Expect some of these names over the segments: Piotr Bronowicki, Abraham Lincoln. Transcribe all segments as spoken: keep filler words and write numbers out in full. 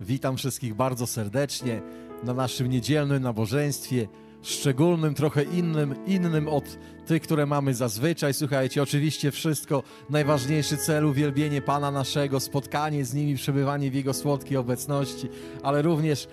Witam wszystkich bardzo serdecznie na naszym niedzielnym nabożeństwie, szczególnym, trochę innym, innym od tych, które mamy zazwyczaj. Słuchajcie, oczywiście wszystko, najważniejszy cel, uwielbienie Pana naszego, spotkanie z Nim i przebywanie w Jego słodkiej obecności, ale również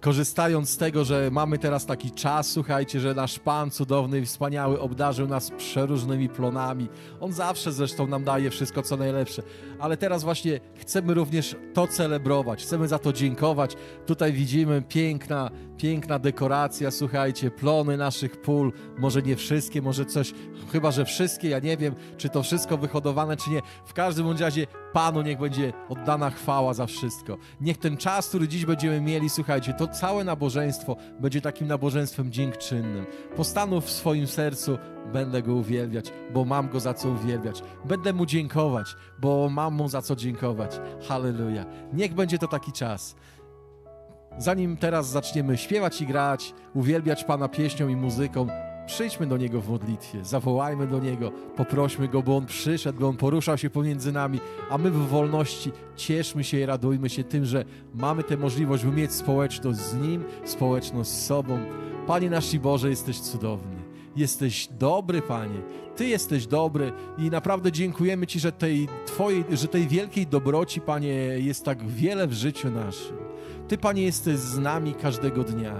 korzystając z tego, że mamy teraz taki czas, słuchajcie, że nasz Pan cudowny i wspaniały obdarzył nas przeróżnymi plonami. On zawsze zresztą nam daje wszystko, co najlepsze. Ale teraz właśnie chcemy również to celebrować, chcemy za to dziękować. Tutaj widzimy piękna, piękna dekoracja, słuchajcie, plony naszych pól. Może nie wszystkie, może coś, chyba że wszystkie, ja nie wiem, czy to wszystko wyhodowane, czy nie. W każdym razie Panu niech będzie oddana chwała za wszystko. Niech ten czas, który dziś będziemy mieli, słuchajcie, to całe nabożeństwo będzie takim nabożeństwem dziękczynnym. Postanów w swoim sercu, będę Go uwielbiać, bo mam Go za co uwielbiać. Będę Mu dziękować, bo mam Mu za co dziękować. Halleluja. Niech będzie to taki czas. Zanim teraz zaczniemy śpiewać i grać, uwielbiać Pana pieśnią i muzyką, przyjdźmy do Niego w modlitwie, zawołajmy do Niego, poprośmy Go, bo On przyszedł, bo On poruszał się pomiędzy nami, a my w wolności cieszmy się i radujmy się tym, że mamy tę możliwość, by mieć społeczność z Nim, społeczność z sobą. Panie nasz i Boże, jesteś cudowny, jesteś dobry, Panie, Ty jesteś dobry i naprawdę dziękujemy Ci, że tej Twojej, że tej wielkiej dobroci, Panie, jest tak wiele w życiu naszym. Ty, Panie, jesteś z nami każdego dnia.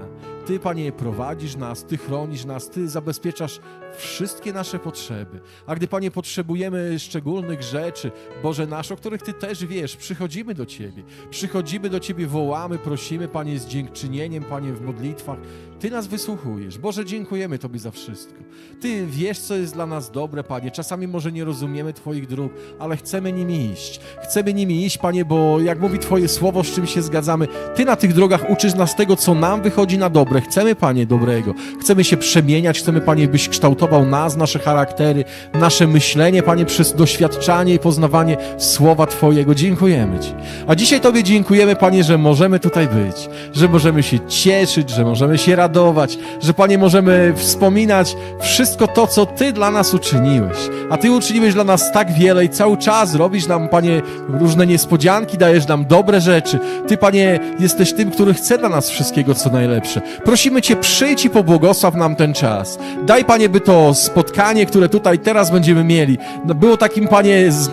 Ty, Panie, prowadzisz nas, Ty chronisz nas, Ty zabezpieczasz wszystkie nasze potrzeby. A gdy, Panie, potrzebujemy szczególnych rzeczy, Boże nasz, o których Ty też wiesz, przychodzimy do Ciebie. Przychodzimy do Ciebie, wołamy, prosimy, Panie, z dziękczynieniem, Panie, w modlitwach. Ty nas wysłuchujesz. Boże, dziękujemy Tobie za wszystko. Ty wiesz, co jest dla nas dobre, Panie. Czasami może nie rozumiemy Twoich dróg, ale chcemy nimi iść. Chcemy nimi iść, Panie, bo jak mówi Twoje słowo, z czym się zgadzamy, Ty na tych drogach uczysz nas tego, co nam wychodzi na dobre. Chcemy, Panie, dobrego. Chcemy się przemieniać. Chcemy, Panie, byś kształtował nas, nasze charaktery, nasze myślenie, Panie, przez doświadczanie i poznawanie słowa Twojego. Dziękujemy Ci. A dzisiaj Tobie dziękujemy, Panie, że możemy tutaj być, że możemy się cieszyć, że możemy się radować, że, Panie, możemy wspominać wszystko to, co Ty dla nas uczyniłeś. A Ty uczyniłeś dla nas tak wiele i cały czas robisz nam, Panie, różne niespodzianki, dajesz nam dobre rzeczy. Ty, Panie, jesteś tym, który chce dla nas wszystkiego, co najlepsze. Prosimy Cię, przyjdź i pobłogosław nam ten czas. Daj, Panie, by to spotkanie, które tutaj teraz będziemy mieli, było takim, Panie, z...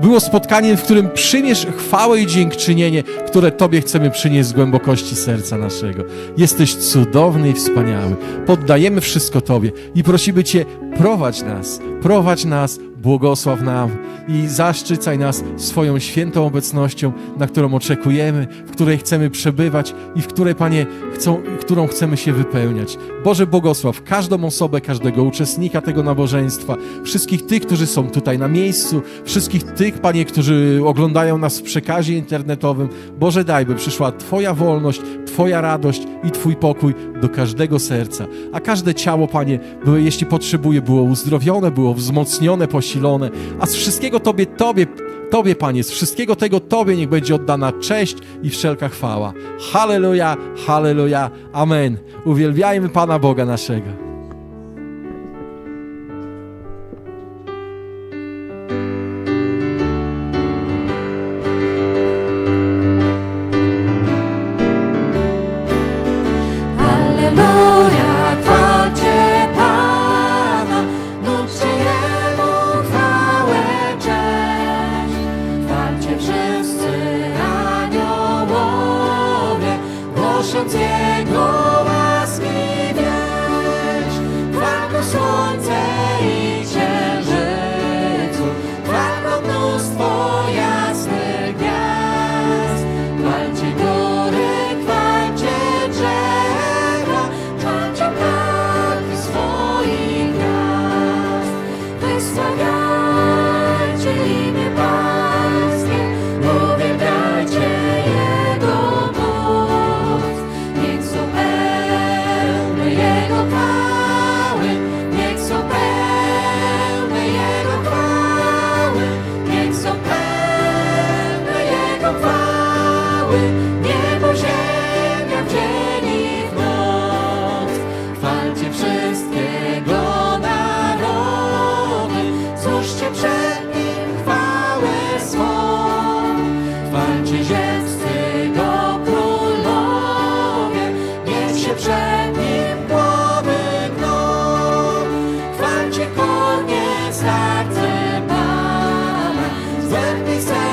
było spotkaniem, w którym przyjmiesz chwałę i dziękczynienie, które Tobie chcemy przynieść z głębokości serca naszego. Jesteś cudowny i wspaniały. Poddajemy wszystko Tobie i prosimy Cię, prowadź nas, prowadź nas, błogosław nam i zaszczycaj nas swoją świętą obecnością, na którą oczekujemy, w której chcemy przebywać i w której, Panie, chcą, którą chcemy się wypełniać. Boże, błogosław każdą osobę, każdego uczestnika tego nabożeństwa, wszystkich tych, którzy są tutaj na miejscu, wszystkich tych, Panie, którzy oglądają nas w przekazie internetowym. Boże, daj, by przyszła Twoja wolność, Twoja radość i Twój pokój do każdego serca. A każde ciało, Panie, by, jeśli potrzebuje, było uzdrowione, było wzmocnione, posilone. A z wszystkiego Tobie, Tobie, Tobie, Panie, z wszystkiego tego Tobie niech będzie oddana cześć i wszelka chwała. Halleluja, halleluja, amen. Uwielbiajmy Pana Boga naszego. Yes. Czasem, kiedy żyjesz,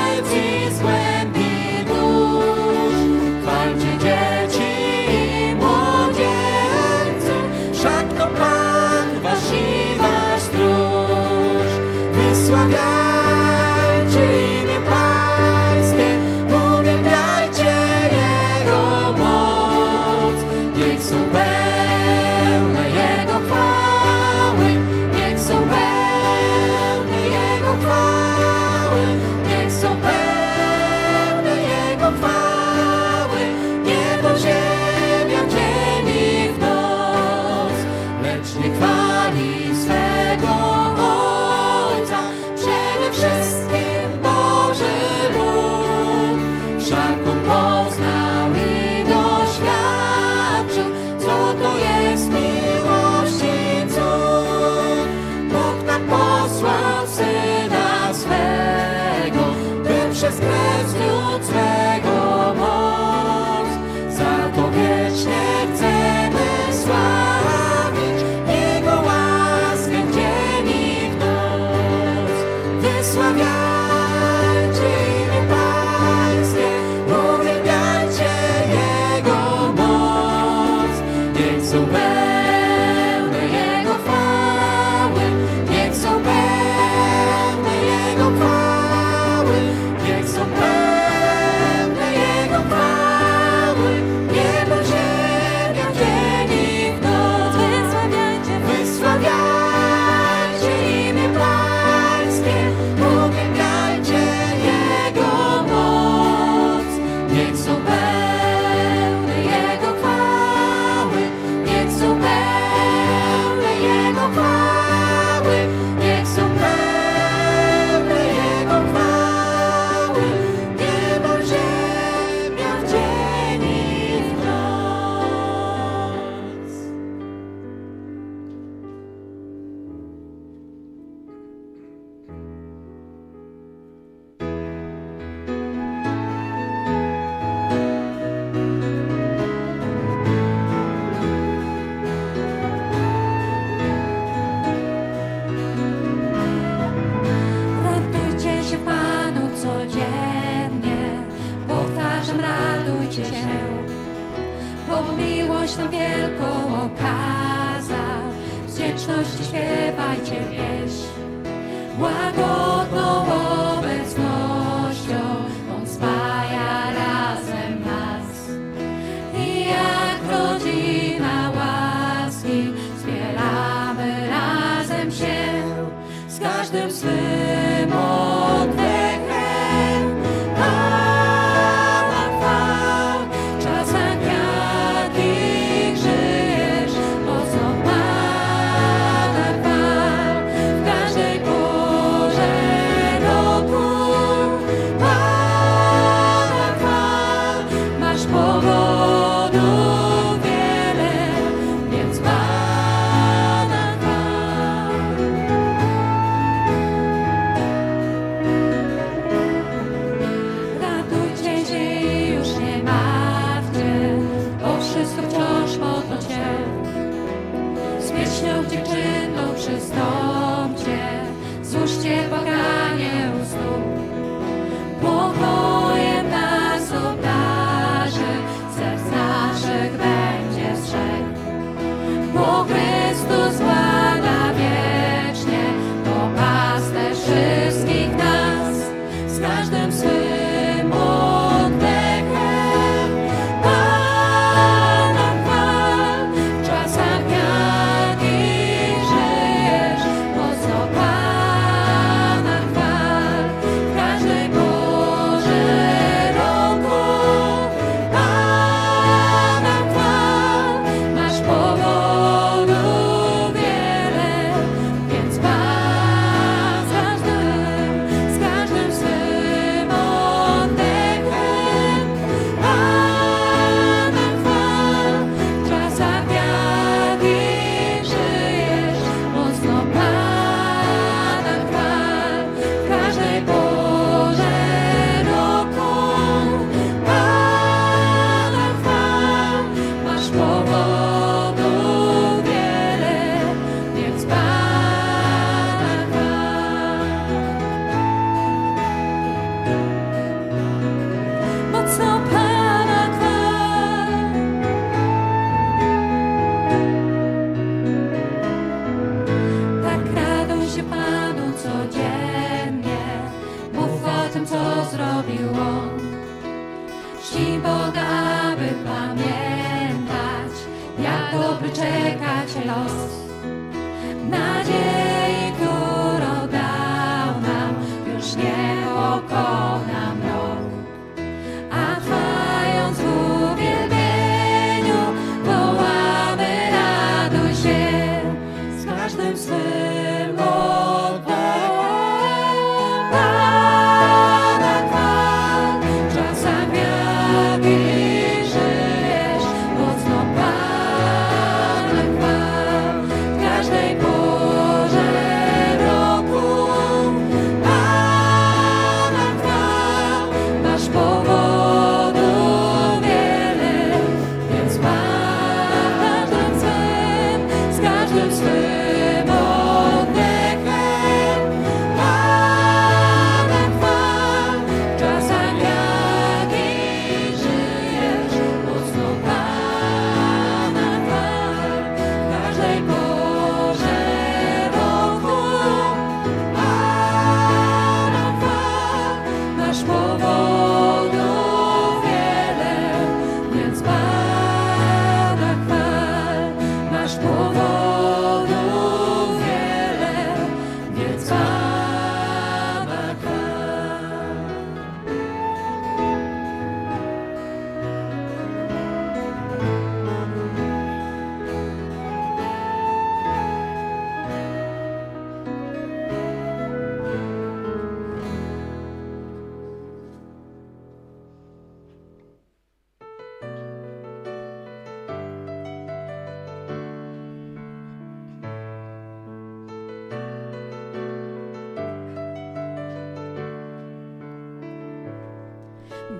los. Nadziei, którą dał nam, już nie pokona mrok. A trwając w uwielbieniu, wołamy: raduj się z każdym swym oddechem. Pana chwal, czasami jaki żyjesz, mocno Pana chwal, w każdej porze.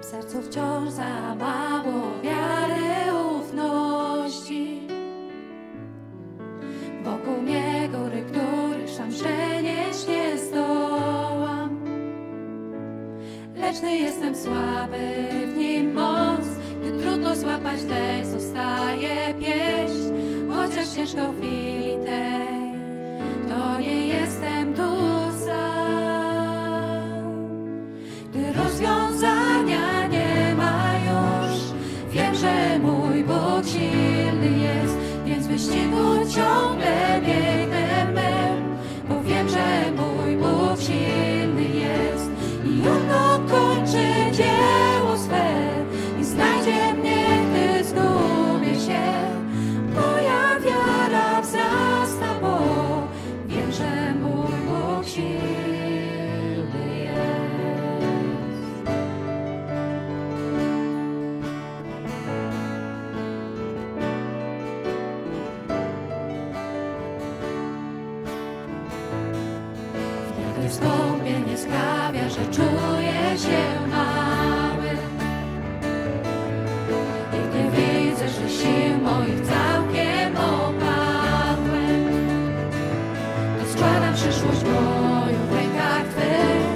W sercu wciąż za mało wiary, ufności. Wokół mnie góry, których sam przenieść nie zdołam. Leczny jestem słaby, w nim moc. Gdy trudno złapać dech, zostaje pieśń. Chociaż ciężko w chwili tej, to nie jestem tu sam. Gdy rozwiązam silny jest, więc wyścigu ciągle biegnę mem, bo wiem, że mój Bóg silny jest i On dokończy dzieło swe i znajdzie mnie, gdy zgubię się. Moja wiara wzrasta, bo wiem, że mój Bóg silny jest. Skąpienie sprawia, że czuję się mały. I gdy widzę, że sił moich całkiem opadłem, to składam przyszłość moją w rękach Twych.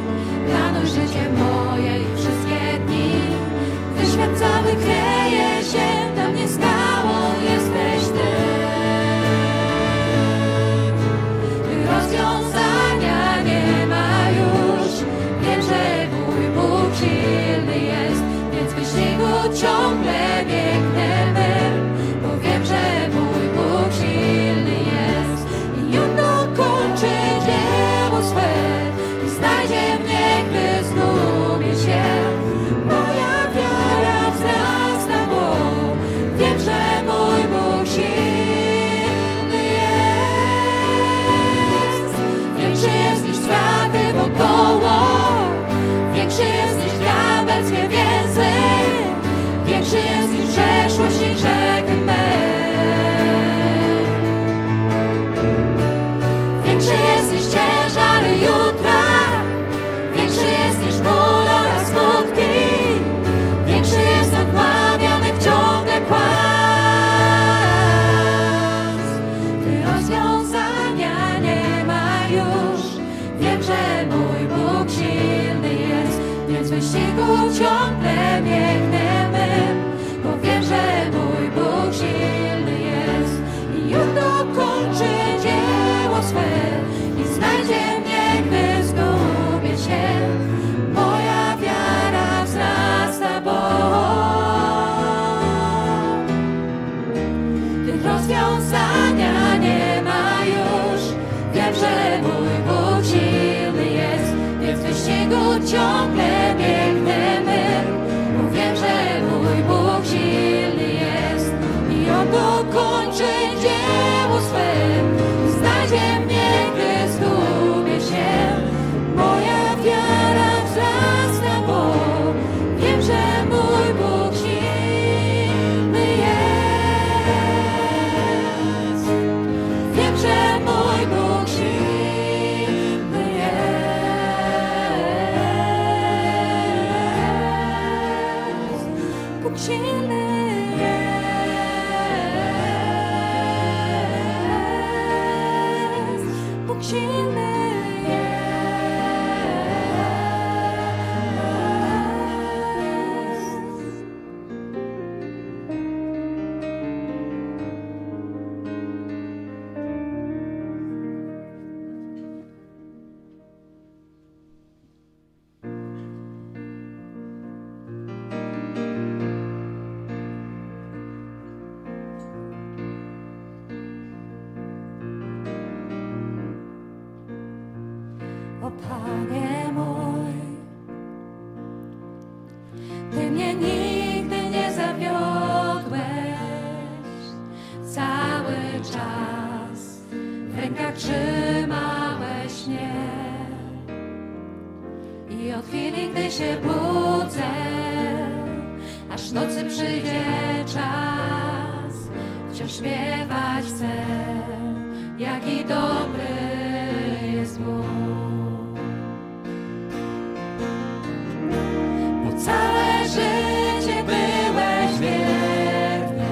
Planuj życie moje i wszystkie dni. Gdy świat cały kryje się, dla mnie skałą jesteś Ty. Ty rozwiązałeś. Silny jest, więc w wyścigu ciągle biegnę mem, bo wiem, że mój Bóg silny jest i On dokończy dzieło swe i znajdzie mnie, gdy zgubię się. Moja wiara wzrasta, bo wiem, że mój Bóg silny jest. Większy jest niż straty wokoło, większy jest niż diabelskie więzy, większy jest niż przeszłość i rzeki mej. Większy jest niż ciężar jutra, większy jest niż ból oraz smutki, większy jest od łamionych ciągle płat. Gdy rozwiązania nie ma już, wiem, że mój Bóg silny jest, więc w wyścigu ciągle biegnę mem, bo wiem, że mój Bóg silny jest i On dokończy dzieło swe i znajdzie mnie, gdy zgubię się. Moja wiara wzrasta, bo gdy rozwiązania nie gdy się budzę, aż nocy przyjdzie czas, wciąż śpiewać chcę, jaki dobry jest Bóg. Bo całe życie byłeś wierny,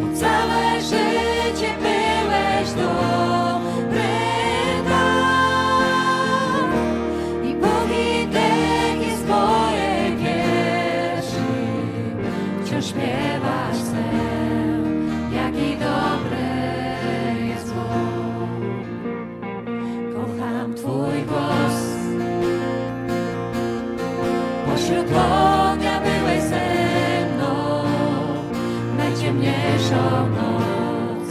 bo całe życie byłeś dobry. Śpiewać chcę, jaki dobry jest Bóg. Kocham Twój głos, pośród ognia byłeś ze mną, najciemniejszą noc,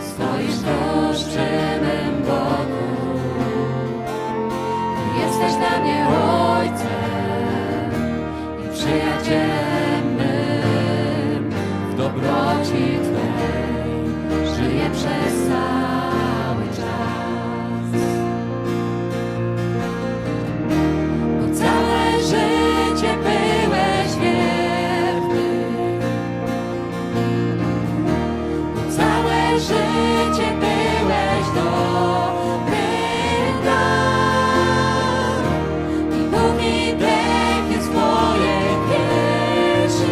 stoisz tuż przy mym boku. Ty jesteś dla mnie ojcem i przyjacielem, dobroci Twej żyję przez cały czas. Bo całe życie byłeś wierny, bo całe życie byłeś dobry nam i Bóg mi pięknie swoje pieśni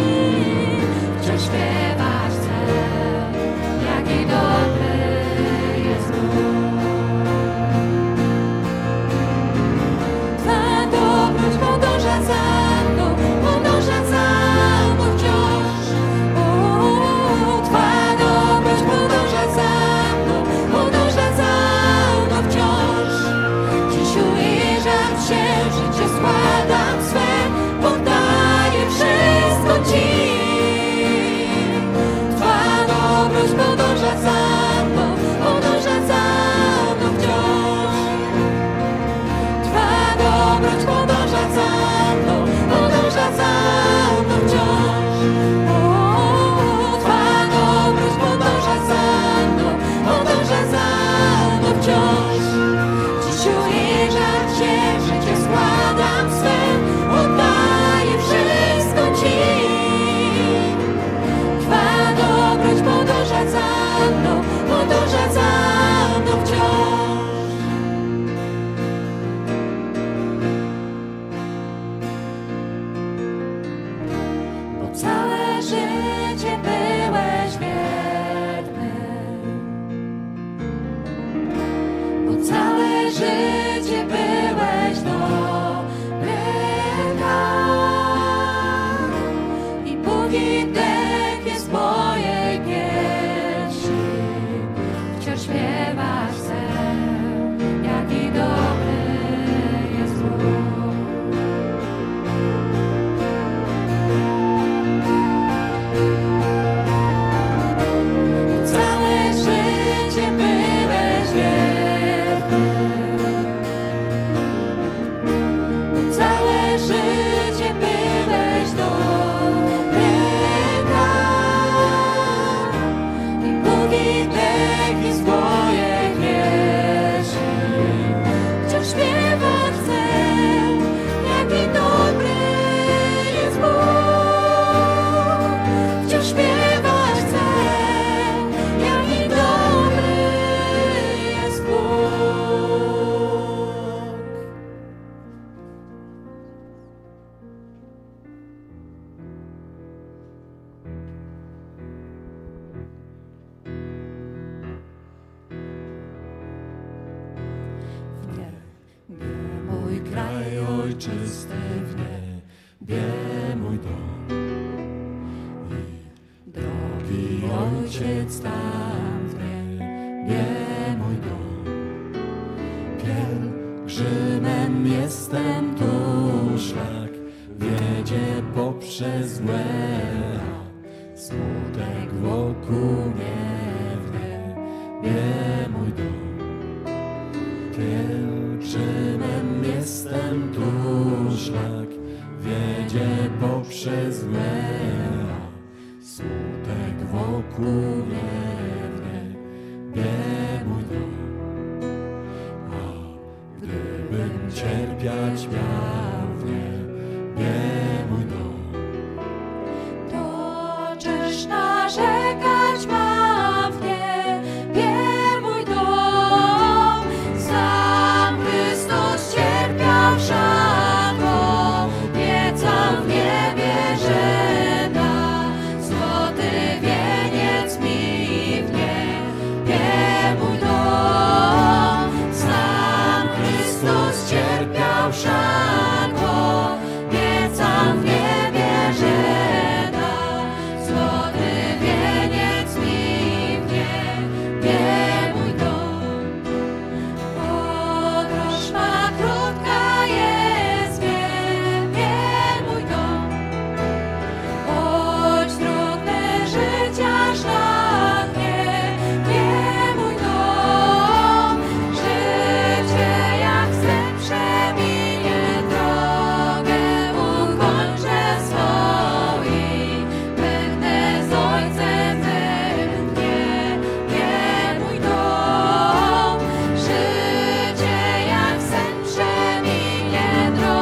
wciąż śpiewa. Życie byłeś dobry nam i póki dech jest w mojej piersi, wciąż śpiewasz chcę, jaki dobry jest Bóg. Całe życie byłeś wierny, życie byłeś dobry nam i póki dech jest w mojej piersi, wciąż śpiewać chcę, jaki dobry jest Bóg. Wciąż śpiewać chcę, jaki dobry jest Bóg. Ojczysty w niebie mój dom i drogi Ojciec tam w niebie mój dom. Pielgrzymem jestem tu, szlak wiedzie poprzez mgłę, smutek wokół mnie w niebie mój dom. Pielgrzymem jestem tu, szlak wiedzie poprzez mgłę, smutek wokół mnie w niebie mój dom. A gdybym cierpiać miał w niebie mój dom. To czyż narzekać ma w niebie mój dom? Sam Chrystus cierpiał wszako, obiecał w niebie, że da złoty wieniec mi w niebie mój dom. Sam Chrystus cierpiał wszako, obiecał w niebie, że da złoty wieniec mi w niebie mój dom. Podróż ma krótka jest w niebie mój dom, choć trudne życia szlak w niebie mój dom. Życie jak sen przeminie, drogę ukończę swą i będę z Ojcem mym w niebie mój dom. Życie jak sen przeminie, drogę ukończę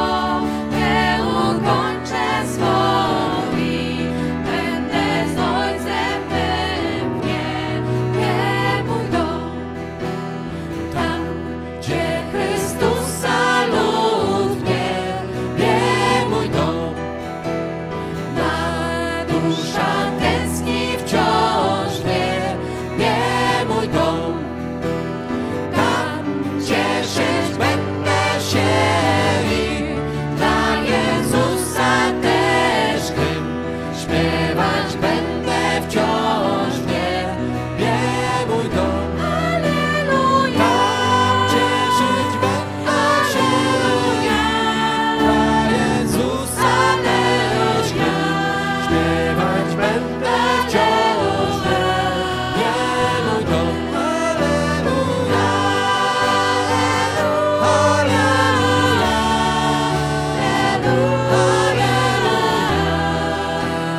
swą i będę z Ojcem mym w niebie mój dom. Tam, gdzie Chrystus salut w niebie mój dom, ta dusza tęskni wciąż w niebie mój dom. Tam, gdzie żyć będę się i dla Jezusa też hymn śpiewać będę wciąż w niebie mój dom. Alleluja, Tam, gdzie żyć będę się i dla Jezusa też hymn śpiewać będę wciąż w niebie mój dom.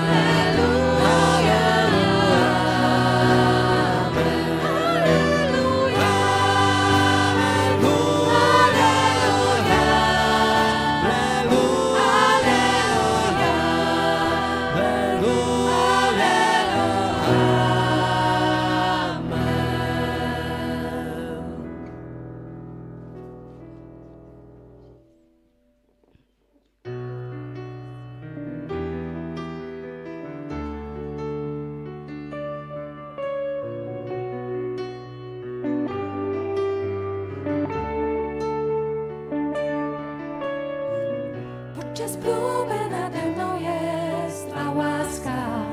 Alleluja, Alleluja, Podczas próby nade mną jest ta łaska,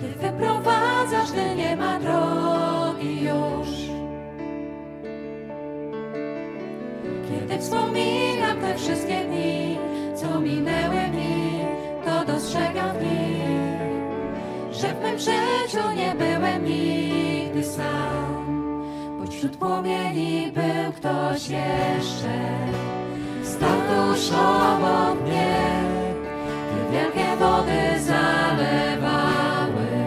Ty wyprowadzasz, gdy nie ma drogi już. Kiedy wspominam te wszystkie dni, co minęły mi, to dostrzegam w nich, że w mym życiu nie byłem nigdy sam, bo wśród płomieni był ktoś jeszcze. Stał tuż obok mnie, gdy wielkie wody zalewały,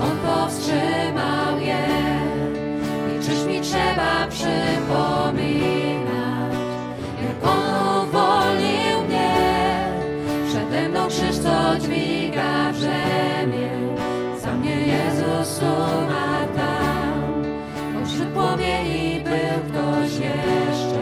On powstrzymał je. I czyż mi trzeba przypominać, jak On uwolnił mnie? Przede mną krzyż, co dźwiga brzemię, za mnie Jezus umarł tam, bo wśród płomieni był ktoś jeszcze.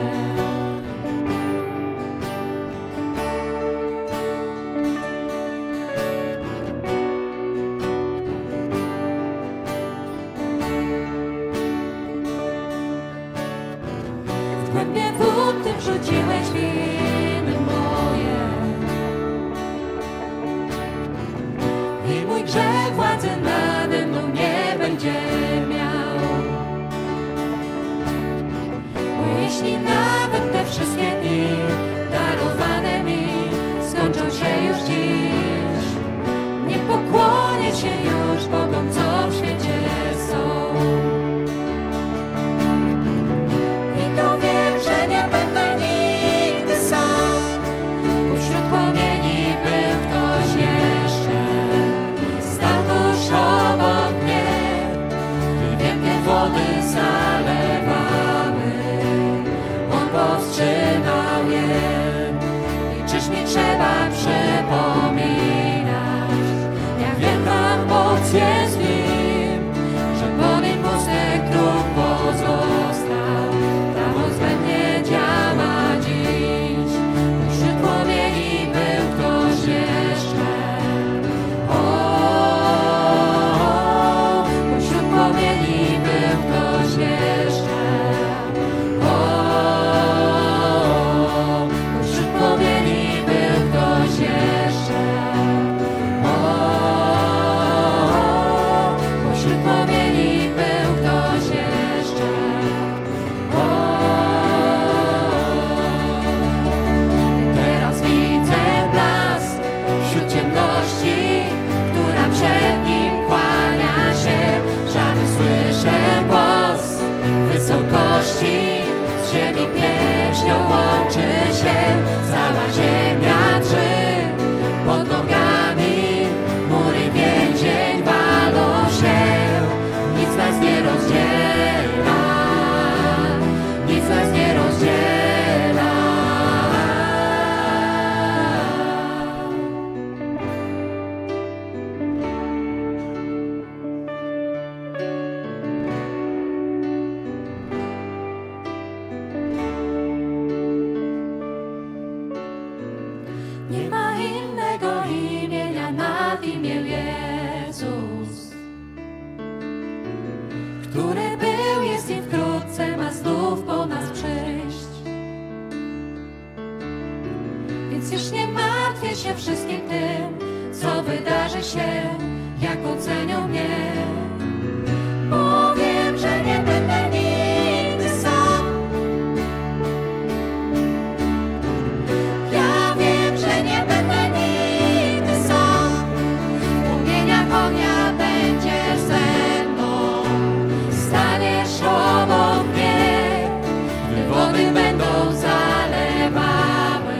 Ty wrzuciłeś winy moje i mój grzech władzy nade mną nie będzie miał. Bo jeśli nawet te wszystkie dni darowane mi skończą się już dziś, nie pokłonię się już Bogom, co w świecie są. Obok mnie, gdy wielkie wody zalewały, ziemi pieśnią łączy się, cała ziemia drży pod nogami, mury więzień walą się, nic nas nie rozdziela, nic nas nie rozdziela. Nie ma innego imienia nad imię Jezus, który był, jest i wkrótce ma znów po nas przyjść. Więc już nie martwię się wszystkim tym, co wydarzy się, jak ocenią mnie. Bo wiem, że nie będę nigdy sam. Ja wiem, że nie będę nigdy sam. Płomienia ognia będziesz ze mną, staniesz obok mnie, gdy wody będą zalewały.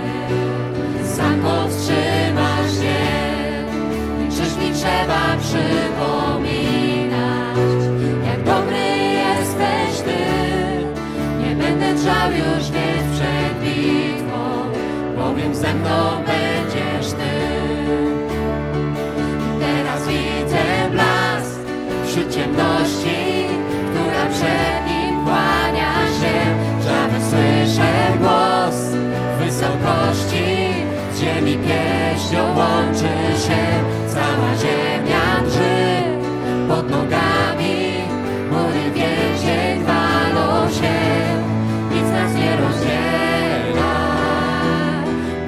Sam powstrzymasz się, niczego mi trzeba przypominać. Jak dobry jesteś Ty, nie będę trzał już biec przed bitwą, bowiem ze mną będziesz Ty. Teraz widzę blask wśród ciemności, która przed nim kłania się. Żaby słyszę głos w wysokości, z ziemi pieśnią łączy się, cała ziemia drży pod nogami, mury więzień walą się, nic nas nie rozdziela,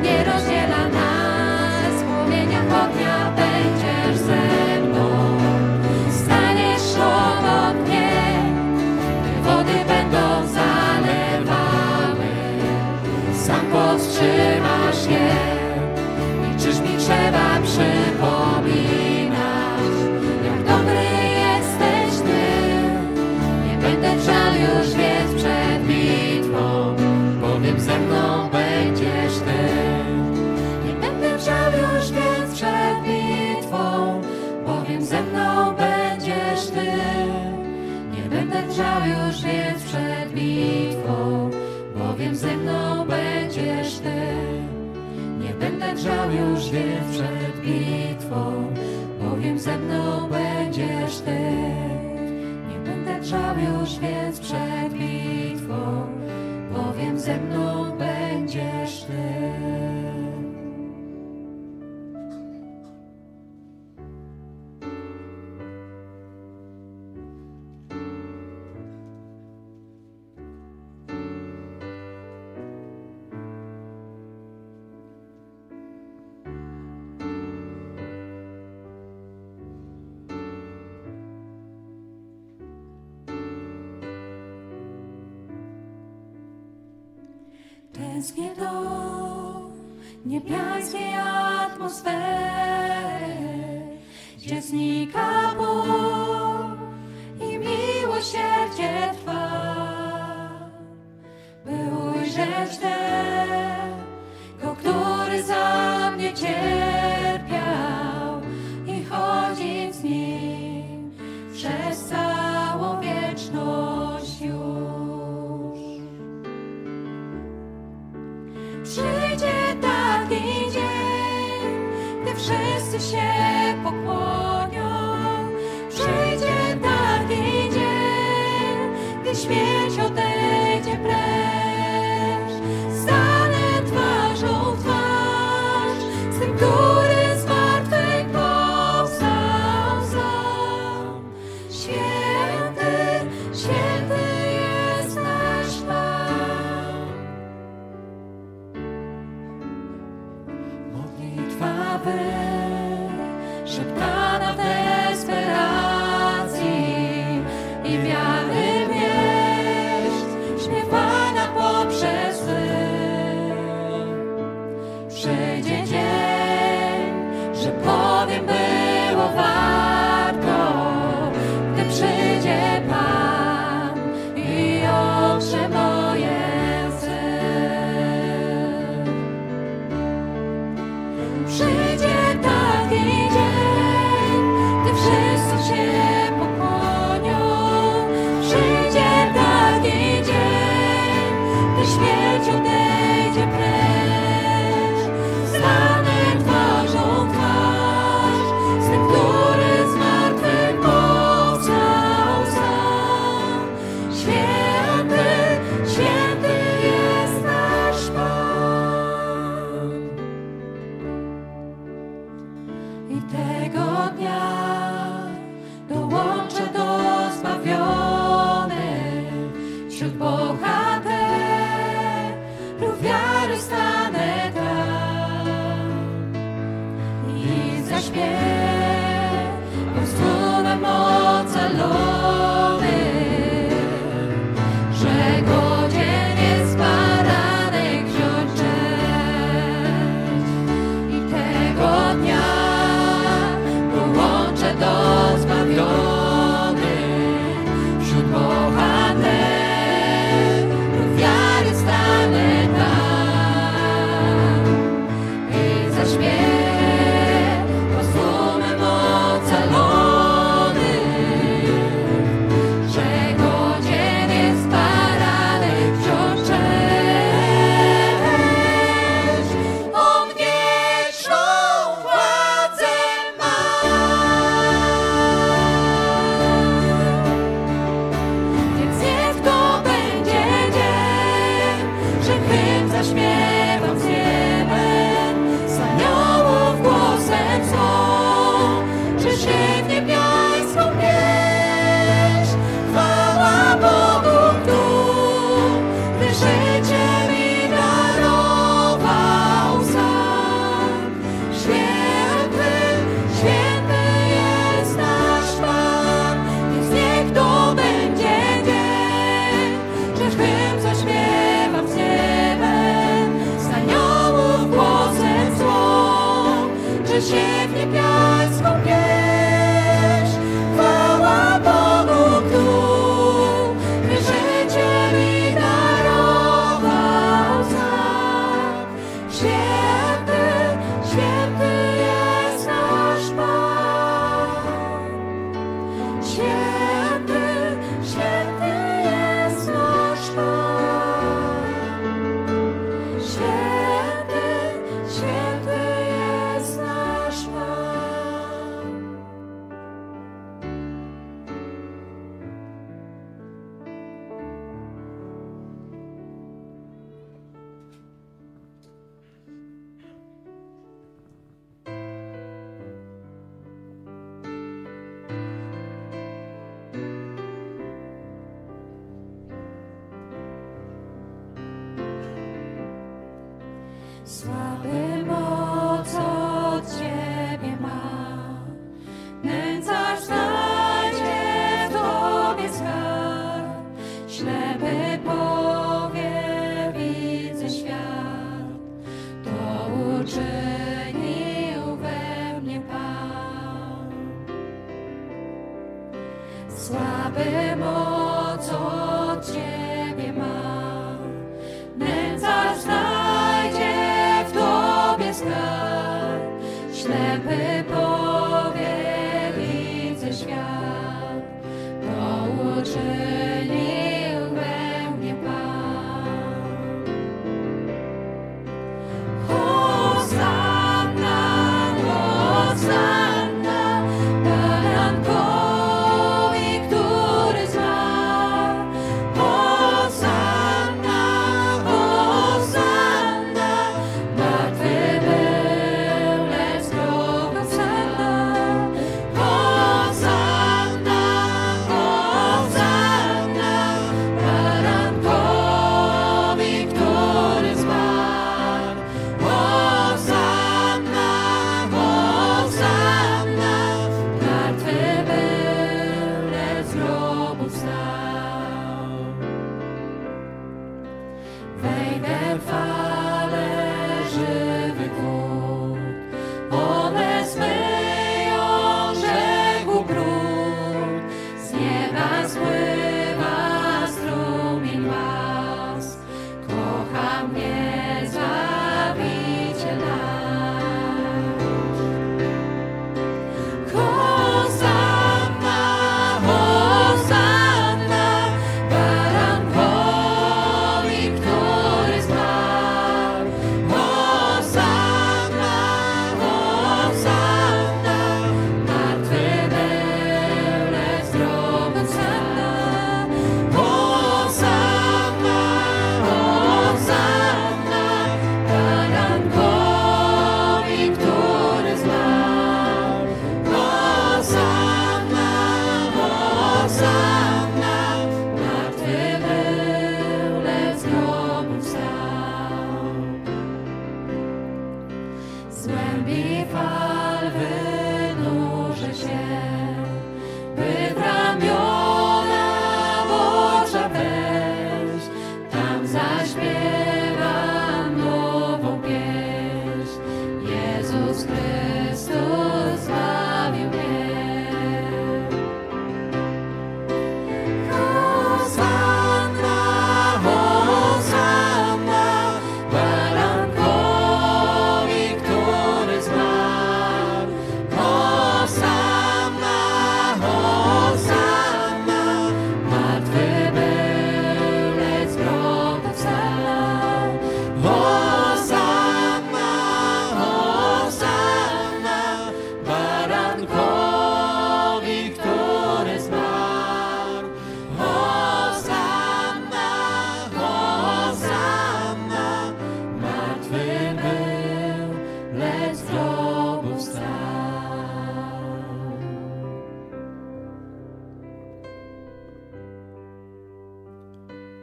nie rozdziela nas. Płomienia ognia będziesz ze mną, staniesz obok mnie, gdy wody będą zalewały. Sam powstrzymasz je, niczyż mi trzeba przypominać. Jak dobry jesteś Ty, nie będę żal już wiec przed bitwą, bowiem ze mną będziesz Ty. Nie będę żal już wiec przed bitwą, bowiem ze mną będziesz Ty. Nie będę żal już wiec przed bitwą, bowiem ze mną będziesz Ty. Nie będę drżał już więc przed bitwą, bowiem ze mną będziesz Ty. Nie będę drżał już więc przed bitwą, bowiem ze mną będziesz Ty. Tęsknię do niebiańskiej atmosfery, gdzie znika ból i miłosierdzie trwa, by ujrzeć Tego, który za mnie cierpiał i chodzić z Nim przez całą wieczność już. Przyjdzie taki dzień, gdy wszyscy się pokłonią. Przyjdzie taki dzień, gdy śmierć odejdzie precz. Stanę twarzą w twarz z tym, który z martwych powstał sam. Święty, święty jest nasz Pan. Szeptana w desperacji i wiary w śpiewa. Lord.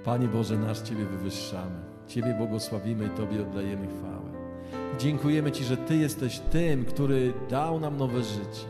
Panie Boże nasz, Ciebie wywyższamy, Ciebie błogosławimy i Tobie oddajemy chwałę. Dziękujemy Ci, że Ty jesteś tym, który dał nam nowe życie.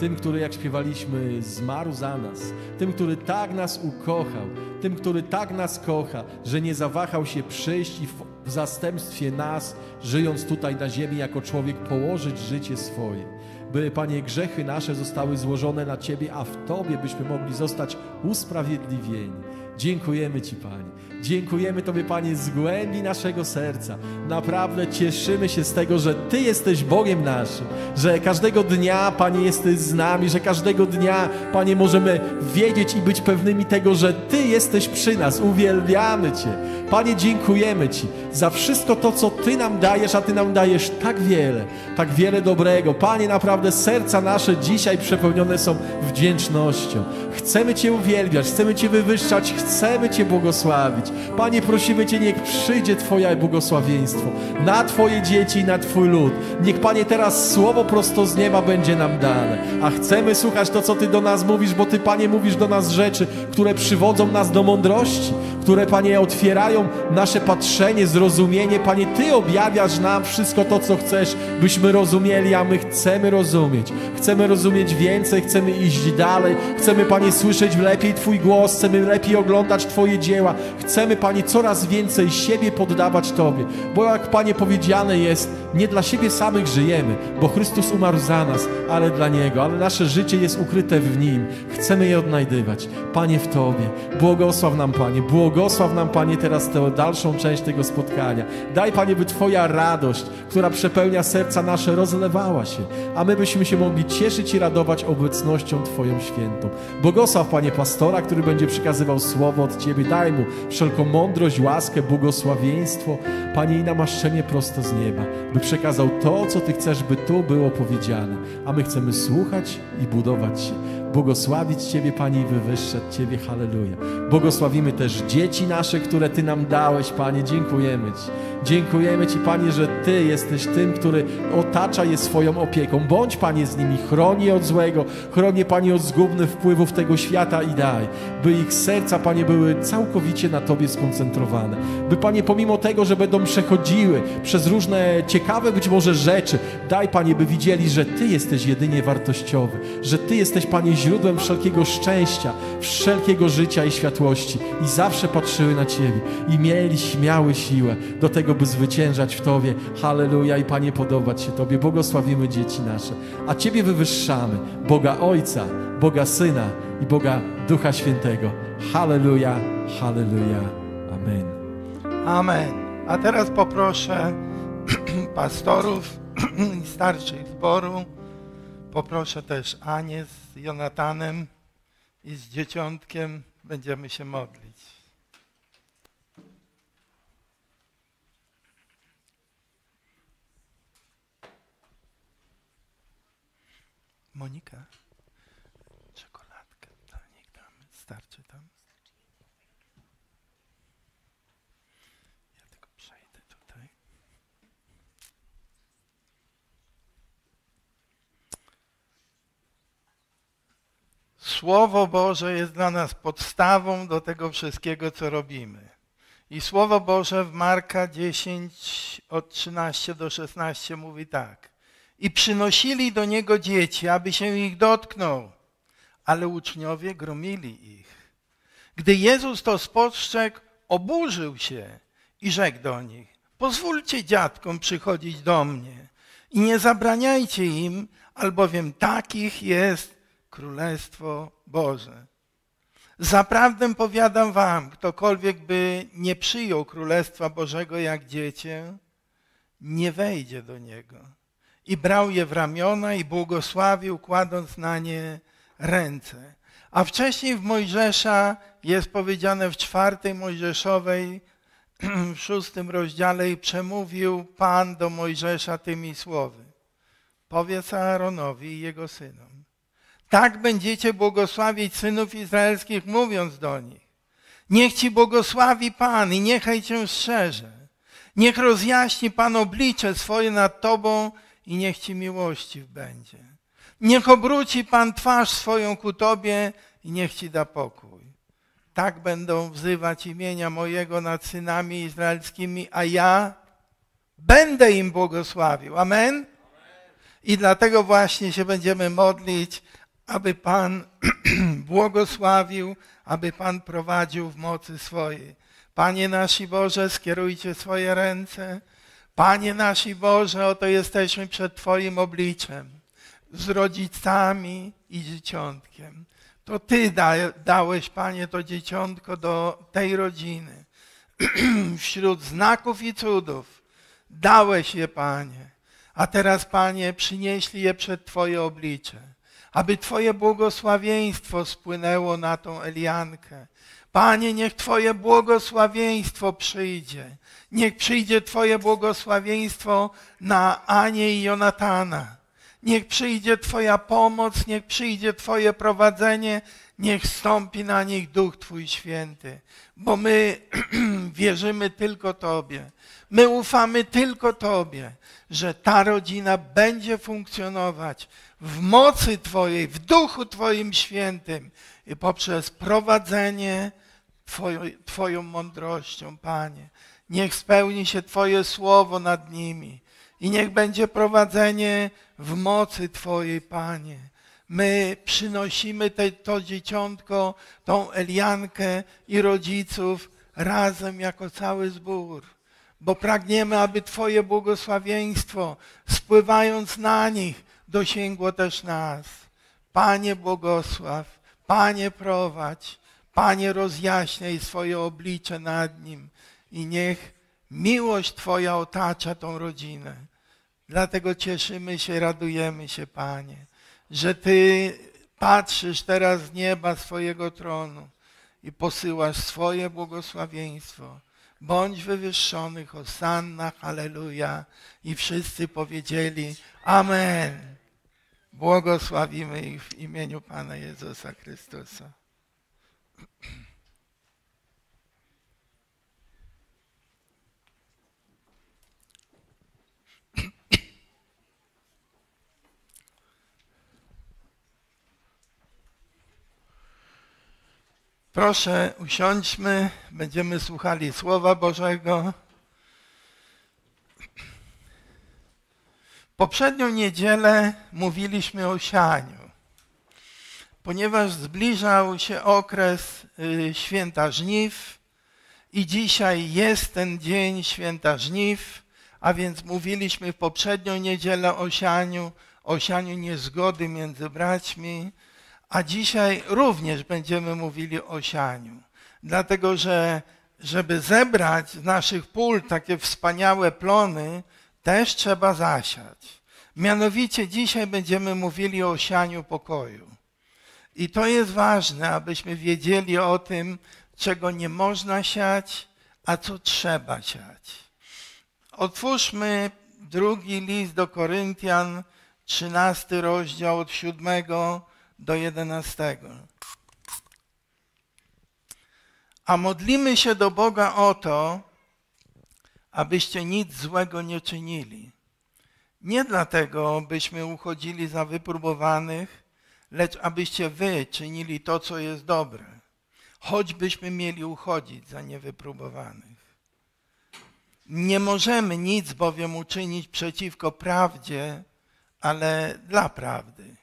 Tym, który, jak śpiewaliśmy, zmarł za nas. Tym, który tak nas ukochał. Tym, który tak nas kocha, że nie zawahał się przyjść i w zastępstwie nas, żyjąc tutaj na ziemi jako człowiek, położyć życie swoje. By, Panie, grzechy nasze zostały złożone na Ciebie, a w Tobie byśmy mogli zostać usprawiedliwieni. Dziękujemy Ci, Panie. Dziękujemy Tobie, Panie, z głębi naszego serca. Naprawdę cieszymy się z tego, że Ty jesteś Bogiem naszym, że każdego dnia, Panie, jesteś z nami, że każdego dnia, Panie, możemy wiedzieć i być pewnymi tego, że Ty jesteś przy nas. Uwielbiamy Cię. Panie, dziękujemy Ci za wszystko to, co Ty nam dajesz, a Ty nam dajesz tak wiele, tak wiele dobrego. Panie, naprawdę serca nasze dzisiaj przepełnione są wdzięcznością. Chcemy Cię uwielbiać, chcemy Cię wywyższać, chcemy Cię błogosławić. Panie, prosimy Cię, niech przyjdzie Twoje błogosławieństwo na Twoje dzieci i na Twój lud. Niech, Panie, teraz słowo prosto z nieba będzie nam dane. A chcemy słuchać to, co Ty do nas mówisz, bo Ty, Panie, mówisz do nas rzeczy, które przywodzą nas do mądrości, które, Panie, otwierają nasze patrzenie, zrozumienie. Panie, Ty objawiasz nam wszystko to, co chcesz, byśmy rozumieli, a my chcemy rozumieć. Chcemy rozumieć więcej, chcemy iść dalej. Chcemy, Panie, słyszeć lepiej Twój głos, chcemy lepiej oglądać Twoje dzieła. Chcemy, Panie, coraz więcej siebie poddawać Tobie. Bo jak, Panie, powiedziane jest, nie dla siebie samych żyjemy, bo Chrystus umarł za nas, ale dla Niego. Ale nasze życie jest ukryte w Nim. Chcemy je odnajdywać. Panie, w Tobie. Błogosław nam, Panie. Błogosław nam, Panie, teraz tę dalszą część tego spotkania. Daj, Panie, by Twoja radość, która przepełnia serca nasze, rozlewała się, a my byśmy się mogli cieszyć i radować obecnością Twoją świętą. Błogosław, Panie, pastora, który będzie przekazywał słowo od Ciebie. Daj mu wszelką mądrość, łaskę, błogosławieństwo, Panie, i namaszczenie prosto z nieba, by przekazał to, co Ty chcesz, by tu było powiedziane. A my chcemy słuchać i budować się. Błogosławić Ciebie, Panie, i wywyższać Ciebie. Halleluja. Błogosławimy też dzieci nasze, które Ty nam dałeś, Panie. Dziękujemy Ci. Dziękujemy Ci, Panie, że Ty jesteś tym, który otacza je swoją opieką. Bądź, Panie, z nimi. Chroni od złego. Chroni, Panie, od zgubnych wpływów tego świata i daj, by ich serca, Panie, były całkowicie na Tobie skoncentrowane. By, Panie, pomimo tego, że będą przechodziły przez różne ciekawe być może rzeczy, daj, Panie, by widzieli, że Ty jesteś jedynie wartościowy. Że Ty jesteś, Panie, źródłem wszelkiego szczęścia, wszelkiego życia i światłości. I zawsze patrzyły na Ciebie i mieli śmiały siłę do tego, by zwyciężać w Tobie. Halleluja. I, Panie, podobać się Tobie. Błogosławimy dzieci nasze, a Ciebie wywyższamy. Boga Ojca, Boga Syna i Boga Ducha Świętego. Halleluja, halleluja. Amen. Amen. A teraz poproszę pastorów i starszych zboru. Poproszę też Anię z Jonatanem i z dzieciątkiem. Będziemy się modlić. Monika, czekoladkę tam niech damy. Starczy tam. Słowo Boże jest dla nas podstawą do tego wszystkiego, co robimy. I Słowo Boże w Marka dziesięć, od trzynastu do szesnastu mówi tak. I przynosili do Niego dzieci, aby się ich dotknął, ale uczniowie gromili ich. Gdy Jezus to spostrzegł, oburzył się i rzekł do nich, pozwólcie dziadkom przychodzić do mnie i nie zabraniajcie im, albowiem takich jest Królestwo Boże. Zaprawdę powiadam wam, ktokolwiek by nie przyjął Królestwa Bożego jak dziecię, nie wejdzie do niego. I brał je w ramiona i błogosławił, kładąc na nie ręce. A wcześniej w Mojżesza jest powiedziane w czwartej Mojżeszowej w szóstym rozdziale i przemówił Pan do Mojżesza tymi słowy. Powiedz Aaronowi i jego synom. Tak będziecie błogosławić synów izraelskich, mówiąc do nich. Niech ci błogosławi Pan i niechaj cię strzeże. Niech rozjaśni Pan oblicze swoje nad tobą i niech ci miłościw będzie. Niech obróci Pan twarz swoją ku tobie i niech ci da pokój. Tak będą wzywać imienia mojego nad synami izraelskimi, a ja będę im błogosławił. Amen? Amen. I dlatego właśnie się będziemy modlić, aby Pan błogosławił, aby Pan prowadził w mocy swojej. Panie nasz i Boże, skierujcie swoje ręce. Panie nasz i Boże, oto jesteśmy przed Twoim obliczem, z rodzicami i dzieciątkiem. To Ty da, dałeś, Panie, to dzieciątko do tej rodziny. Wśród znaków i cudów dałeś je, Panie. A teraz, Panie, przynieśli je przed Twoje oblicze, aby Twoje błogosławieństwo spłynęło na tą Eliankę. Panie, niech Twoje błogosławieństwo przyjdzie. Niech przyjdzie Twoje błogosławieństwo na Anię i Jonatana. Niech przyjdzie Twoja pomoc, niech przyjdzie Twoje prowadzenie, niech stąpi na nich Duch Twój Święty, bo my wierzymy tylko Tobie, my ufamy tylko Tobie, że ta rodzina będzie funkcjonować w mocy Twojej, w Duchu Twoim Świętym i poprzez prowadzenie Twoją, Twoją mądrością, Panie. Niech spełni się Twoje słowo nad nimi. I niech będzie prowadzenie w mocy Twojej, Panie. My przynosimy te, to dzieciątko, tą Eliankę i rodziców razem jako cały zbór, bo pragniemy, aby Twoje błogosławieństwo, spływając na nich, dosięgło też nas. Panie błogosław, Panie prowadź, Panie rozjaśniaj swoje oblicze nad nim i niech miłość Twoja otacza tą rodzinę. Dlatego cieszymy się, radujemy się, Panie, że Ty patrzysz teraz z nieba swojego tronu i posyłasz swoje błogosławieństwo. Bądź wywyższony, Hosanna, Halleluja. I wszyscy powiedzieli Amen. Błogosławimy ich w imieniu Pana Jezusa Chrystusa. Proszę, usiądźmy, będziemy słuchali Słowa Bożego. Poprzednią niedzielę mówiliśmy o sianiu, ponieważ zbliżał się okres święta żniw i dzisiaj jest ten dzień święta żniw, a więc mówiliśmy w poprzednią niedzielę o sianiu, o sianiu niezgody między braćmi. A dzisiaj również będziemy mówili o sianiu, dlatego że żeby zebrać z naszych pól takie wspaniałe plony, też trzeba zasiać. Mianowicie dzisiaj będziemy mówili o sianiu pokoju. I to jest ważne, abyśmy wiedzieli o tym, czego nie można siać, a co trzeba siać. Otwórzmy drugi list do Koryntian, trzynasty rozdział od siódmego do jedenastego. A modlimy się do Boga o to, abyście nic złego nie czynili. Nie dlatego, byśmy uchodzili za wypróbowanych, lecz abyście wy czynili to, co jest dobre, choćbyśmy mieli uchodzić za niewypróbowanych. Nie możemy nic bowiem uczynić przeciwko prawdzie, ale dla prawdy.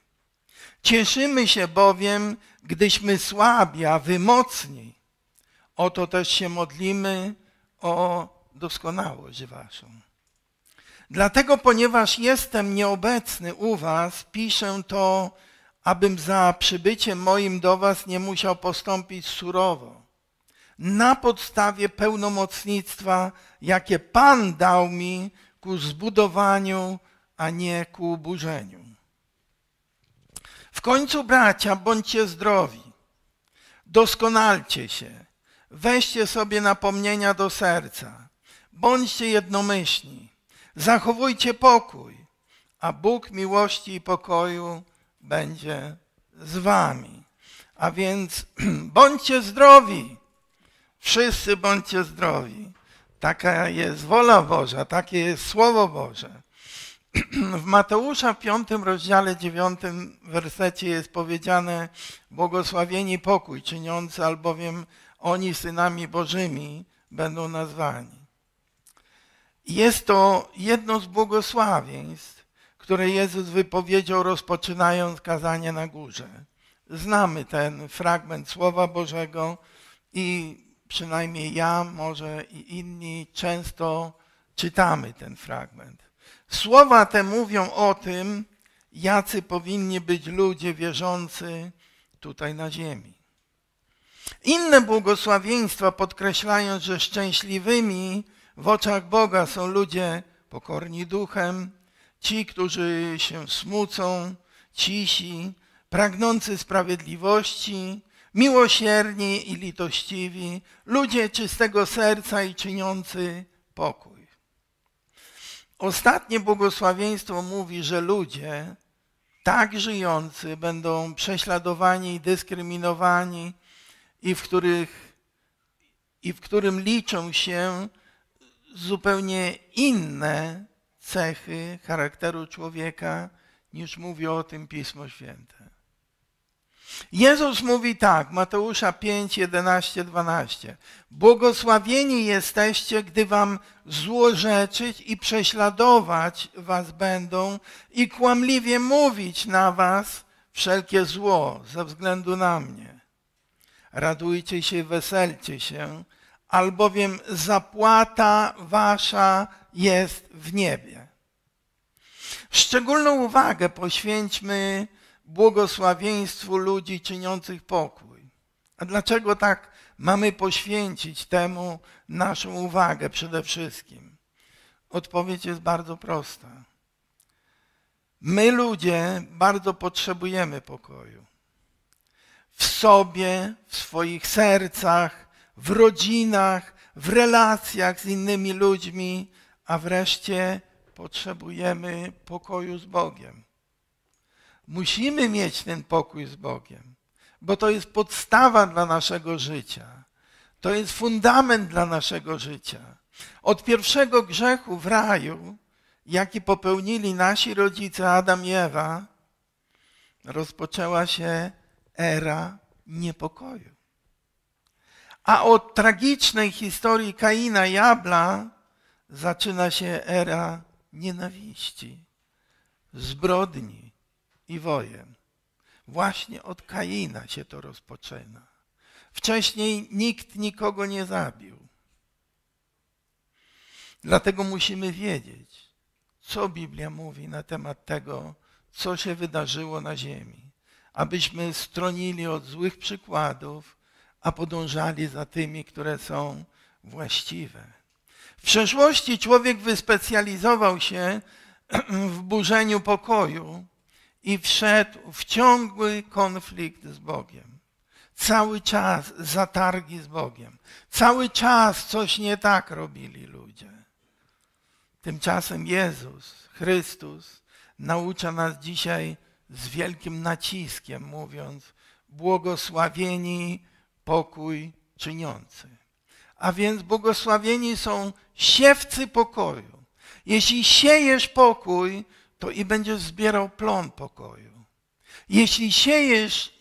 Cieszymy się bowiem, gdyśmy słabi, a wy mocni. Oto też się modlimy o doskonałość waszą. Dlatego, ponieważ jestem nieobecny u was, piszę to, abym za przybyciem moim do was nie musiał postąpić surowo. Na podstawie pełnomocnictwa, jakie Pan dał mi ku zbudowaniu, a nie ku burzeniu. W końcu, bracia, bądźcie zdrowi, doskonalcie się, Weźcie sobie napomnienia do serca, bądźcie jednomyślni, zachowujcie pokój, a Bóg miłości i pokoju będzie z wami. A więc bądźcie zdrowi, wszyscy bądźcie zdrowi. Taka jest wola Boża, takie jest Słowo Boże. W Mateusza w piątym rozdziale dziewiątym wersecie jest powiedziane: błogosławieni pokój czyniący, albowiem oni synami Bożymi będą nazwani. Jest to jedno z błogosławieństw, które Jezus wypowiedział, rozpoczynając kazanie na górze. Znamy ten fragment Słowa Bożego i przynajmniej ja, może i inni, często czytamy ten fragment. Słowa te mówią o tym, jacy powinni być ludzie wierzący tutaj na ziemi. Inne błogosławieństwa podkreślają, że szczęśliwymi w oczach Boga są ludzie pokorni duchem, ci, którzy się smucą, cisi, pragnący sprawiedliwości, miłosierni i litościwi, ludzie czystego serca i czyniący pokój. Ostatnie błogosławieństwo mówi, że ludzie tak żyjący będą prześladowani i dyskryminowani, i w których, i w którym liczą się zupełnie inne cechy charakteru człowieka, niż mówi o tym Pismo Święte. Jezus mówi tak, Mateusza pięć, jedenaście, dwanaście. Błogosławieni jesteście, gdy wam złorzeczyć i prześladować was będą i kłamliwie mówić na was wszelkie zło ze względu na mnie. Radujcie się i weselcie się, albowiem zapłata wasza jest w niebie. Szczególną uwagę poświęćmy błogosławieństwu ludzi czyniących pokój. A dlaczego tak mamy poświęcić temu naszą uwagę przede wszystkim? Odpowiedź jest bardzo prosta. My ludzie bardzo potrzebujemy pokoju. W sobie, w swoich sercach, w rodzinach, w relacjach z innymi ludźmi, a wreszcie potrzebujemy pokoju z Bogiem. Musimy mieć ten pokój z Bogiem, bo to jest podstawa dla naszego życia. To jest fundament dla naszego życia. Od pierwszego grzechu w raju, jaki popełnili nasi rodzice Adam i Ewa, rozpoczęła się era niepokoju. A od tragicznej historii Kaina i Abla zaczyna się era nienawiści, zbrodni i wojen. Właśnie od Kaina się to rozpoczyna. Wcześniej nikt nikogo nie zabił. Dlatego musimy wiedzieć, co Biblia mówi na temat tego, co się wydarzyło na ziemi, abyśmy stronili od złych przykładów, a podążali za tymi, które są właściwe. W przeszłości człowiek wyspecjalizował się w burzeniu pokoju i wszedł w ciągły konflikt z Bogiem. Cały czas zatargi z Bogiem. Cały czas coś nie tak robili ludzie. Tymczasem Jezus, Chrystus, naucza nas dzisiaj z wielkim naciskiem, mówiąc: błogosławieni pokój czyniący. A więc błogosławieni są siewcy pokoju. Jeśli siejesz pokój, to i będziesz zbierał plon pokoju. Jeśli siejesz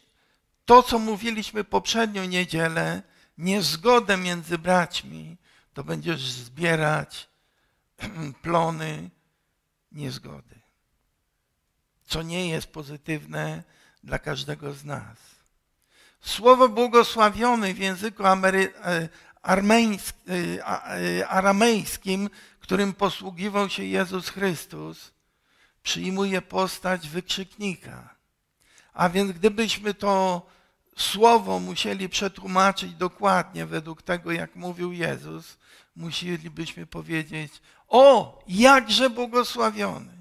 to, co mówiliśmy poprzednią niedzielę, niezgodę między braćmi, to będziesz zbierać plony niezgody. Co nie jest pozytywne dla każdego z nas. Słowo błogosławiony w języku amery... aramejskim, którym posługiwał się Jezus Chrystus, przyjmuje postać wykrzyknika. A więc gdybyśmy to słowo musieli przetłumaczyć dokładnie według tego, jak mówił Jezus, musielibyśmy powiedzieć: o, jakże błogosławiony!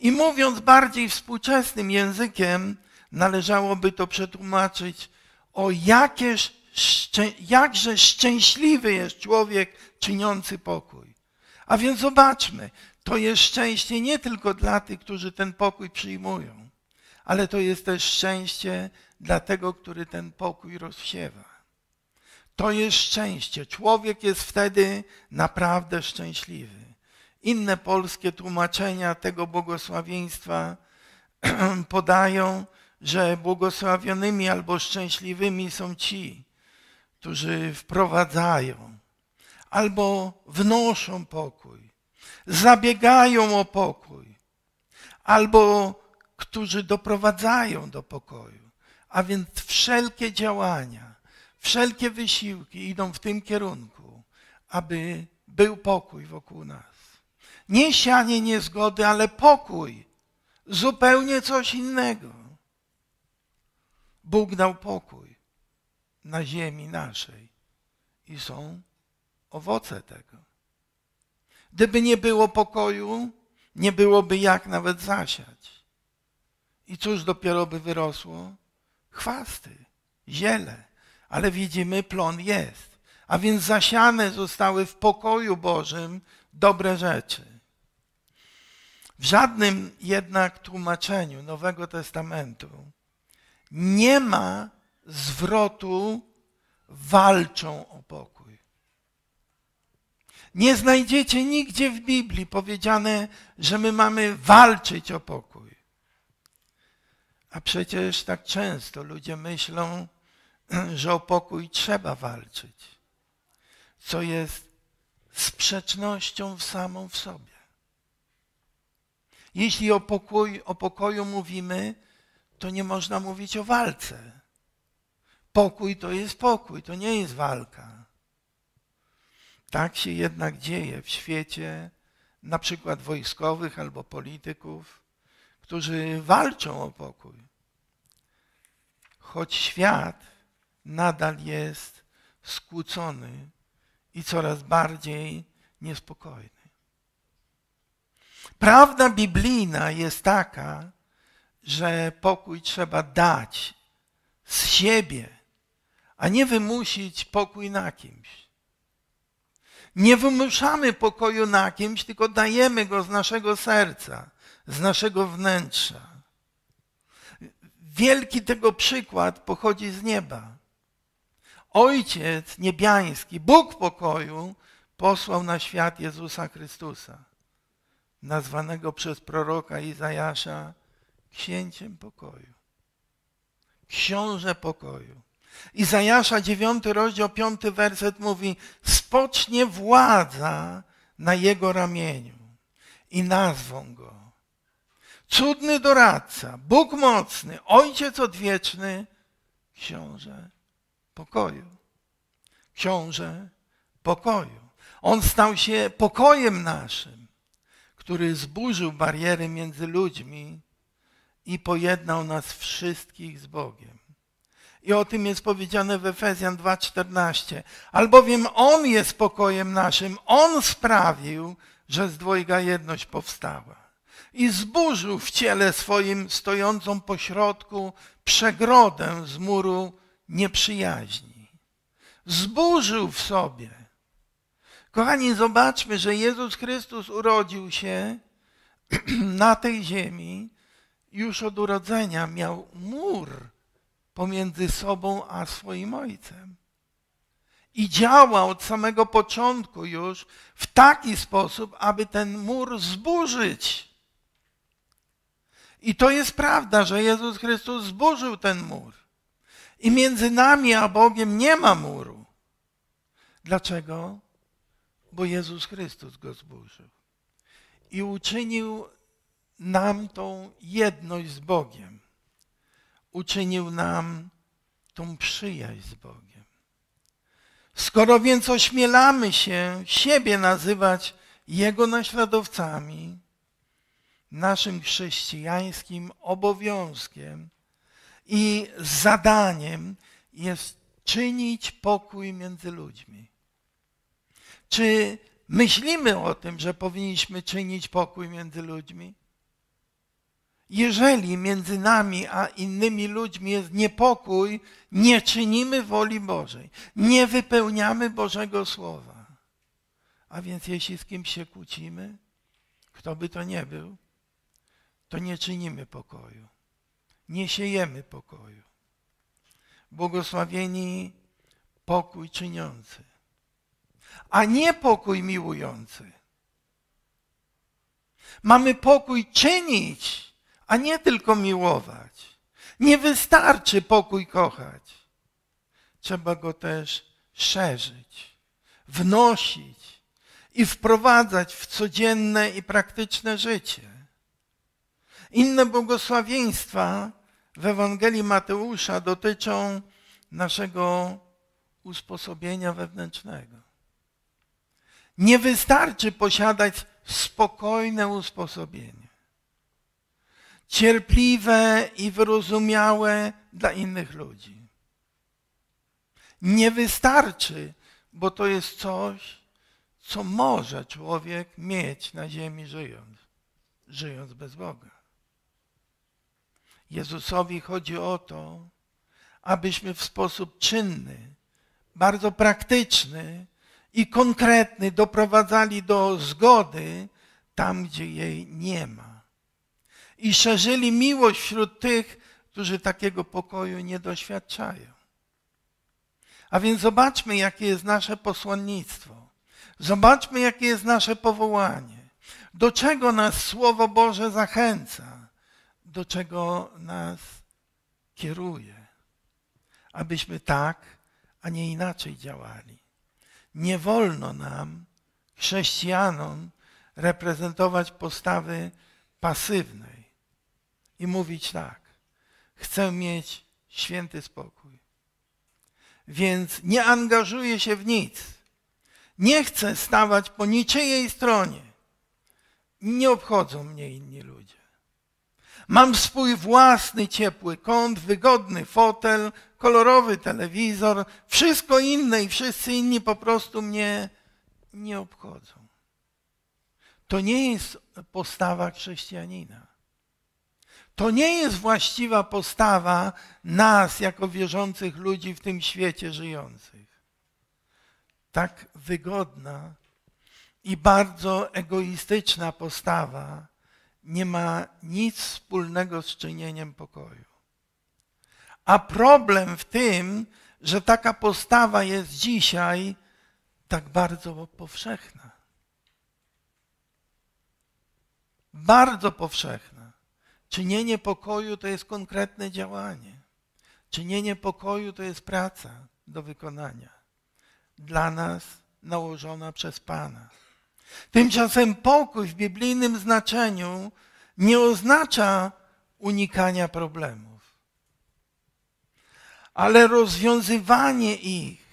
I mówiąc bardziej współczesnym językiem, należałoby to przetłumaczyć: o, jakież szczę- jakże szczęśliwy jest człowiek czyniący pokój. A więc zobaczmy, to jest szczęście nie tylko dla tych, którzy ten pokój przyjmują, ale to jest też szczęście dla tego, który ten pokój rozsiewa. To jest szczęście. Człowiek jest wtedy naprawdę szczęśliwy. Inne polskie tłumaczenia tego błogosławieństwa podają, że błogosławionymi albo szczęśliwymi są ci, którzy wprowadzają albo wnoszą pokój, zabiegają o pokój, albo którzy doprowadzają do pokoju. A więc wszelkie działania, wszelkie wysiłki idą w tym kierunku, aby był pokój wokół nas. Nie sianie niezgody, ale pokój. Zupełnie coś innego. Bóg dał pokój na ziemi naszej i są owoce tego. Gdyby nie było pokoju, nie byłoby jak nawet zasiać. I cóż dopiero by wyrosło? Chwasty, ziele. Ale widzimy, plon jest. A więc zasiane zostały w pokoju Bożym dobre rzeczy. W żadnym jednak tłumaczeniu Nowego Testamentu nie ma zwrotu walczą o pokój. Nie znajdziecie nigdzie w Biblii powiedziane, że my mamy walczyć o pokój. A przecież tak często ludzie myślą, że o pokój trzeba walczyć, co jest sprzecznością samą w sobie. Jeśli o pokoju, o pokoju mówimy, to nie można mówić o walce. Pokój to jest pokój, to nie jest walka. Tak się jednak dzieje w świecie na przykład wojskowych albo polityków, którzy walczą o pokój. Choć świat nadal jest skłócony i coraz bardziej niespokojny. Prawda biblijna jest taka, że pokój trzeba dać z siebie, a nie wymusić pokój na kimś. Nie wymuszamy pokoju na kimś, tylko dajemy go z naszego serca, z naszego wnętrza. Wielki tego przykład pochodzi z nieba. Ojciec niebiański, Bóg pokoju, posłał na świat Jezusa Chrystusa, nazwanego przez proroka Izajasza księciem pokoju, książę pokoju. Izajasza dziewiąty rozdział, piąty werset mówi: spocznie władza na jego ramieniu i nazwą go cudny doradca, Bóg mocny, Ojciec odwieczny, książę pokoju. Książę pokoju. On stał się pokojem naszym, który zburzył bariery między ludźmi i pojednał nas wszystkich z Bogiem. I o tym jest powiedziane w Efezjan dwa czternaście. Albowiem On jest pokojem naszym, On sprawił, że z dwojga jedność powstała. I zburzył w ciele swoim stojącą pośrodku przegrodę z muru nieprzyjaźni. Zburzył w sobie. Kochani, zobaczmy, że Jezus Chrystus urodził się na tej ziemi. Już od urodzenia miał mur pomiędzy sobą a swoim Ojcem. I działał od samego początku już w taki sposób, aby ten mur zburzyć. I to jest prawda, że Jezus Chrystus zburzył ten mur. I między nami a Bogiem nie ma muru. Dlaczego? Bo Jezus Chrystus go zburzył. I uczynił nam tą jedność z Bogiem. Uczynił nam tą przyjaźń z Bogiem. Skoro więc ośmielamy się siebie nazywać Jego naśladowcami, naszym chrześcijańskim obowiązkiem i zadaniem jest czynić pokój między ludźmi. Czy myślimy o tym, że powinniśmy czynić pokój między ludźmi? Jeżeli między nami a innymi ludźmi jest niepokój, nie czynimy woli Bożej, nie wypełniamy Bożego Słowa. A więc jeśli z kimś się kłócimy, kto by to nie był, to nie czynimy pokoju, nie siejemy pokoju. Błogosławieni pokój czyniący, a nie pokój miłujący. Mamy pokój czynić, a nie tylko miłować. Nie wystarczy pokój kochać. Trzeba go też szerzyć, wnosić i wprowadzać w codzienne i praktyczne życie. Inne błogosławieństwa w Ewangelii Mateusza dotyczą naszego usposobienia wewnętrznego. Nie wystarczy posiadać spokojne usposobienie, cierpliwe i wyrozumiałe dla innych ludzi. Nie wystarczy, bo to jest coś, co może człowiek mieć na ziemi żyjąc, żyjąc bez Boga. Jezusowi chodzi o to, abyśmy w sposób czynny, bardzo praktyczny i konkretny doprowadzali do zgody tam, gdzie jej nie ma. I szerzyli miłość wśród tych, którzy takiego pokoju nie doświadczają. A więc zobaczmy, jakie jest nasze posłannictwo. Zobaczmy, jakie jest nasze powołanie. Do czego nas Słowo Boże zachęca? Do czego nas kieruje? Abyśmy tak, a nie inaczej działali. Nie wolno nam, chrześcijanom, reprezentować postawy pasywnej i mówić tak: chcę mieć święty spokój, więc nie angażuję się w nic, nie chcę stawać po niczyjej stronie, nie obchodzą mnie inni ludzie. Mam swój własny ciepły kąt, wygodny fotel, kolorowy telewizor, wszystko inne i wszyscy inni po prostu mnie nie obchodzą. To nie jest postawa chrześcijanina. To nie jest właściwa postawa nas, jako wierzących ludzi w tym świecie żyjących. Tak wygodna i bardzo egoistyczna postawa nie ma nic wspólnego z czynieniem pokoju. A problem w tym, że taka postawa jest dzisiaj tak bardzo powszechna. Bardzo powszechna. Czynienie pokoju to jest konkretne działanie. Czynienie pokoju to jest praca do wykonania. Dla nas nałożona przez Pana. Tymczasem pokój w biblijnym znaczeniu nie oznacza unikania problemów, ale rozwiązywanie ich,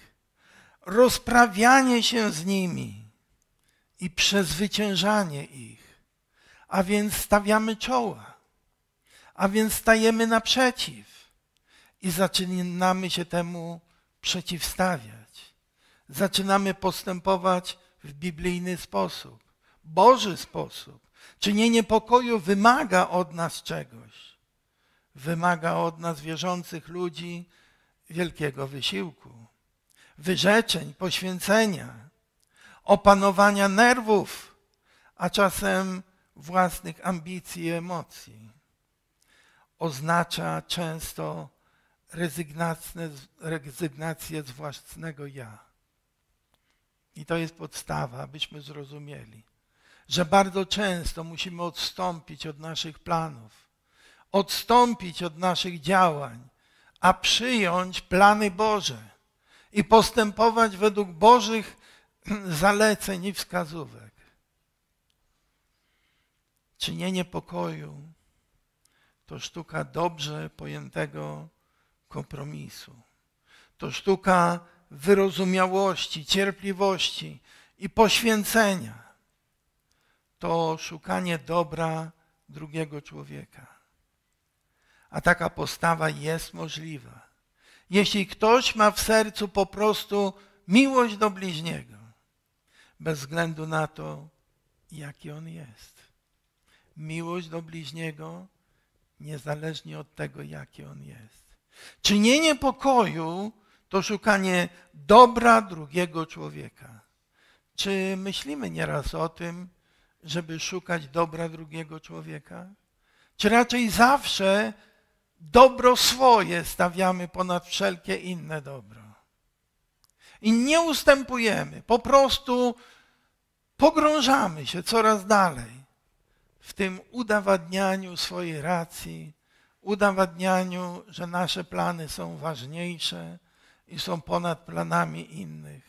rozprawianie się z nimi i przezwyciężanie ich. A więc stawiamy czoła. A więc stajemy naprzeciw i zaczynamy się temu przeciwstawiać. Zaczynamy postępować w biblijny sposób, Boży sposób. Czynienie pokoju wymaga od nas czegoś. Wymaga od nas, wierzących ludzi, wielkiego wysiłku, wyrzeczeń, poświęcenia, opanowania nerwów, a czasem własnych ambicji i emocji. Oznacza często rezygnację z własnego ja. I to jest podstawa, abyśmy zrozumieli, że bardzo często musimy odstąpić od naszych planów, odstąpić od naszych działań, a przyjąć plany Boże i postępować według Bożych zaleceń i wskazówek. Czynienie pokoju to sztuka dobrze pojętego kompromisu. To sztuka wyrozumiałości, cierpliwości i poświęcenia. To szukanie dobra drugiego człowieka. A taka postawa jest możliwa, jeśli ktoś ma w sercu po prostu miłość do bliźniego, bez względu na to, jaki on jest. Miłość do bliźniego niezależnie od tego, jaki on jest. Czynienie pokoju to szukanie dobra drugiego człowieka. Czy myślimy nieraz o tym, żeby szukać dobra drugiego człowieka? Czy raczej zawsze dobro swoje stawiamy ponad wszelkie inne dobro? I nie ustępujemy, po prostu pogrążamy się coraz dalej w tym udowadnianiu swojej racji, udowadnianiu, że nasze plany są ważniejsze i są ponad planami innych.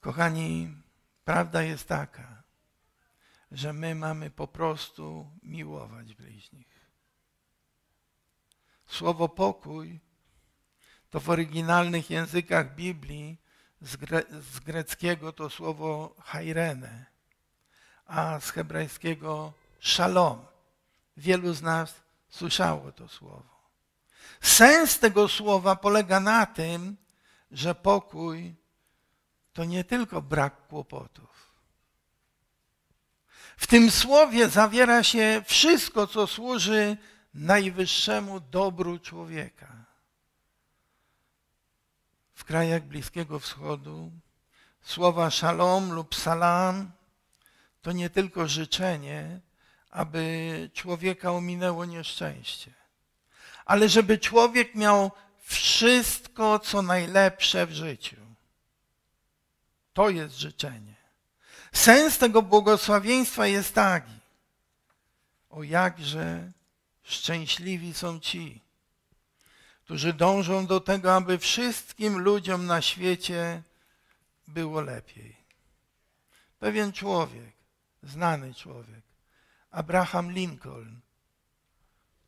Kochani, prawda jest taka, że my mamy po prostu miłować bliźnich. Słowo pokój to w oryginalnych językach Biblii z, gre z greckiego to słowo hairene, a z hebrajskiego szalom. Wielu z nas słyszało to słowo. Sens tego słowa polega na tym, że pokój to nie tylko brak kłopotów. W tym słowie zawiera się wszystko, co służy najwyższemu dobru człowieka. W krajach Bliskiego Wschodu słowa szalom lub salam to nie tylko życzenie, aby człowieka ominęło nieszczęście, ale żeby człowiek miał wszystko, co najlepsze w życiu. To jest życzenie. Sens tego błogosławieństwa jest taki: o jakże szczęśliwi są ci, którzy dążą do tego, aby wszystkim ludziom na świecie było lepiej. Pewien człowiek, znany człowiek, Abraham Lincoln,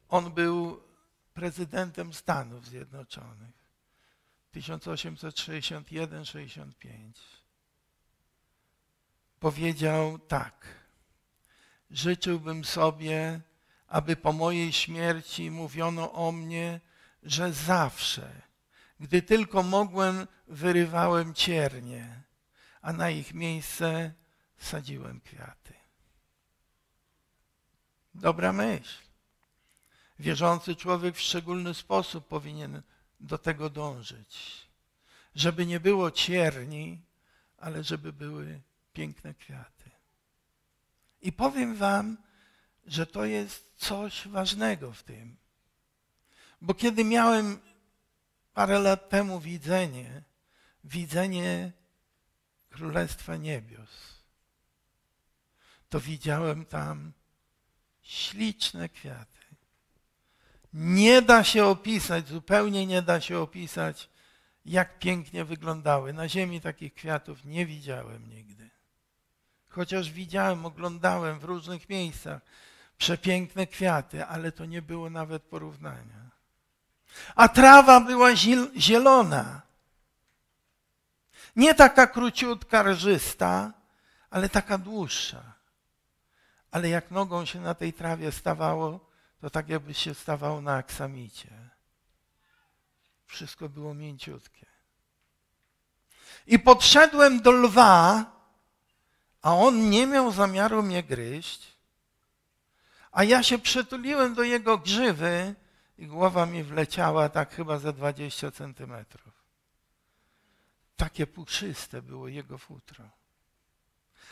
on był prezydentem Stanów Zjednoczonych tysiąc osiemset sześćdziesiąt jeden do sześćdziesiąt pięć. Powiedział tak: życzyłbym sobie, aby po mojej śmierci mówiono o mnie, że zawsze, gdy tylko mogłem, wyrywałem ciernie, a na ich miejsce sadziłem kwiaty. Dobra myśl. Wierzący człowiek w szczególny sposób powinien do tego dążyć. Żeby nie było cierni, ale żeby były piękne kwiaty. I powiem wam, że to jest coś ważnego w tym. Bo kiedy miałem parę lat temu widzenie, widzenie Królestwa Niebios, to widziałem tam śliczne kwiaty. Nie da się opisać, zupełnie nie da się opisać, jak pięknie wyglądały. Na ziemi takich kwiatów nie widziałem nigdy. Chociaż widziałem, oglądałem w różnych miejscach przepiękne kwiaty, ale to nie było nawet porównania. A trawa była zielona. Nie taka króciutka, rżysta, ale taka dłuższa. Ale jak nogą się na tej trawie stawało, to tak jakby się stawało na aksamicie. Wszystko było mięciutkie. I podszedłem do lwa, a on nie miał zamiaru mnie gryźć, a ja się przytuliłem do jego grzywy i głowa mi wleciała tak chyba za dwadzieścia centymetrów. Takie puszyste było jego futro.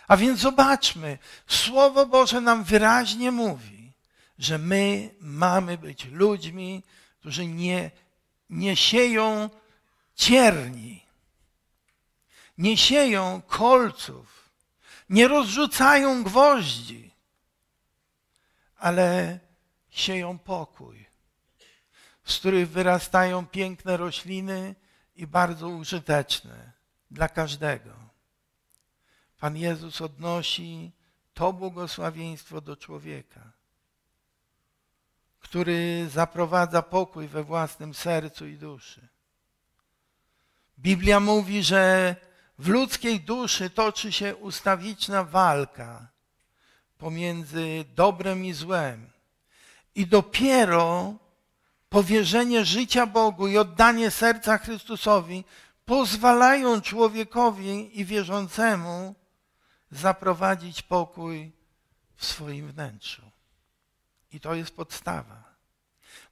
A więc zobaczmy, Słowo Boże nam wyraźnie mówi, że my mamy być ludźmi, którzy nie, nie sieją cierni, nie sieją kolców, nie rozrzucają gwoździ, ale sieją pokój, z których wyrastają piękne rośliny i bardzo użyteczne dla każdego. Pan Jezus odnosi to błogosławieństwo do człowieka, który zaprowadza pokój we własnym sercu i duszy. Biblia mówi, że w ludzkiej duszy toczy się ustawiczna walka pomiędzy dobrem i złem. I dopiero powierzenie życia Bogu i oddanie serca Chrystusowi pozwalają człowiekowi i wierzącemu zaprowadzić pokój w swoim wnętrzu. I to jest podstawa.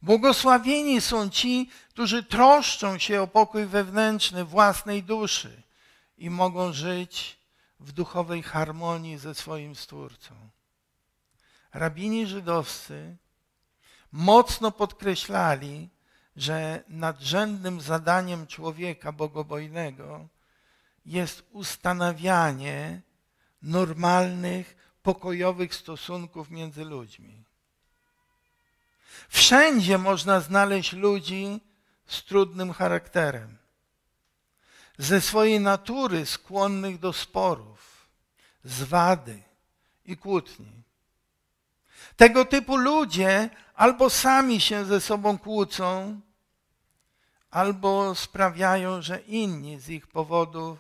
Błogosławieni są ci, którzy troszczą się o pokój wewnętrzny własnej duszy i mogą żyć w duchowej harmonii ze swoim Stwórcą. Rabini żydowscy mocno podkreślali, że nadrzędnym zadaniem człowieka bogobojnego jest ustanawianie normalnych, pokojowych stosunków między ludźmi. Wszędzie można znaleźć ludzi z trudnym charakterem, ze swojej natury skłonnych do sporów, zwady i kłótni. Tego typu ludzie albo sami się ze sobą kłócą, albo sprawiają, że inni z ich powodów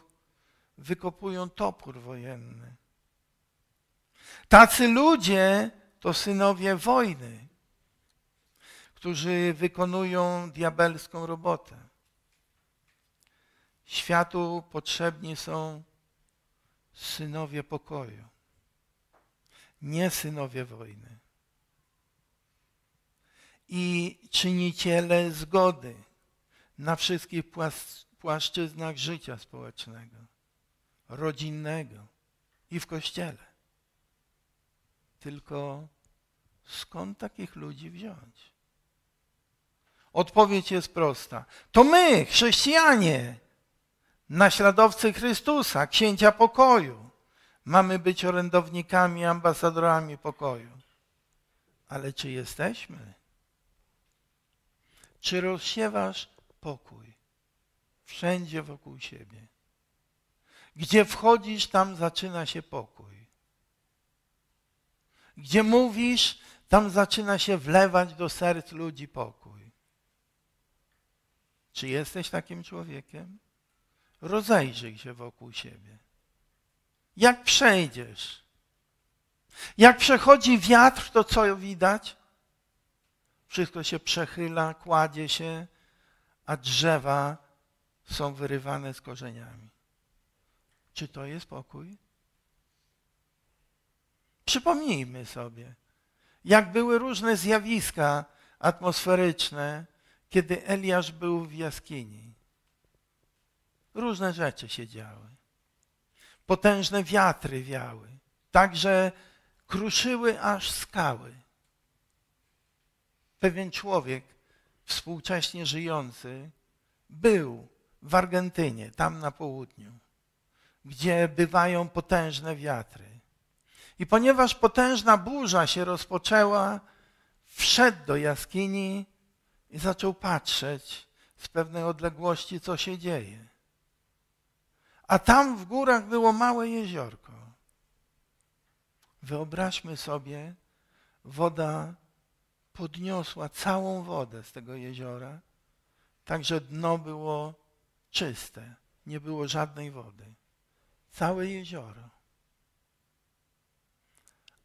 wykopują topór wojenny. Tacy ludzie to synowie wojny, którzy wykonują diabelską robotę. Światu potrzebni są synowie pokoju, nie synowie wojny. I czyniciele zgody na wszystkich płaszczyznach życia społecznego, rodzinnego i w Kościele. Tylko skąd takich ludzi wziąć? Odpowiedź jest prosta. To my, chrześcijanie, naśladowcy Chrystusa, księcia pokoju, mamy być orędownikami, ambasadorami pokoju. Ale czy jesteśmy? Czy rozsiewasz pokój wszędzie wokół siebie? Gdzie wchodzisz, tam zaczyna się pokój. Gdzie mówisz, tam zaczyna się wlewać do serc ludzi pokój. Czy jesteś takim człowiekiem? Rozejrzyj się wokół siebie. Jak przejdziesz? Jak przechodzi wiatr, to co widać? Wszystko się przechyla, kładzie się, a drzewa są wyrywane z korzeniami. Czy to jest pokój? Przypomnijmy sobie, jak były różne zjawiska atmosferyczne, kiedy Eliasz był w jaskini. Różne rzeczy się działy. Potężne wiatry wiały, tak że kruszyły aż skały. Pewien człowiek współcześnie żyjący był w Argentynie, tam na południu, gdzie bywają potężne wiatry. I ponieważ potężna burza się rozpoczęła, wszedł do jaskini i zaczął patrzeć z pewnej odległości, co się dzieje. A tam w górach było małe jeziorko. Wyobraźmy sobie, woda podniosła całą wodę z tego jeziora, tak że dno było czyste, nie było żadnej wody. Całe jezioro.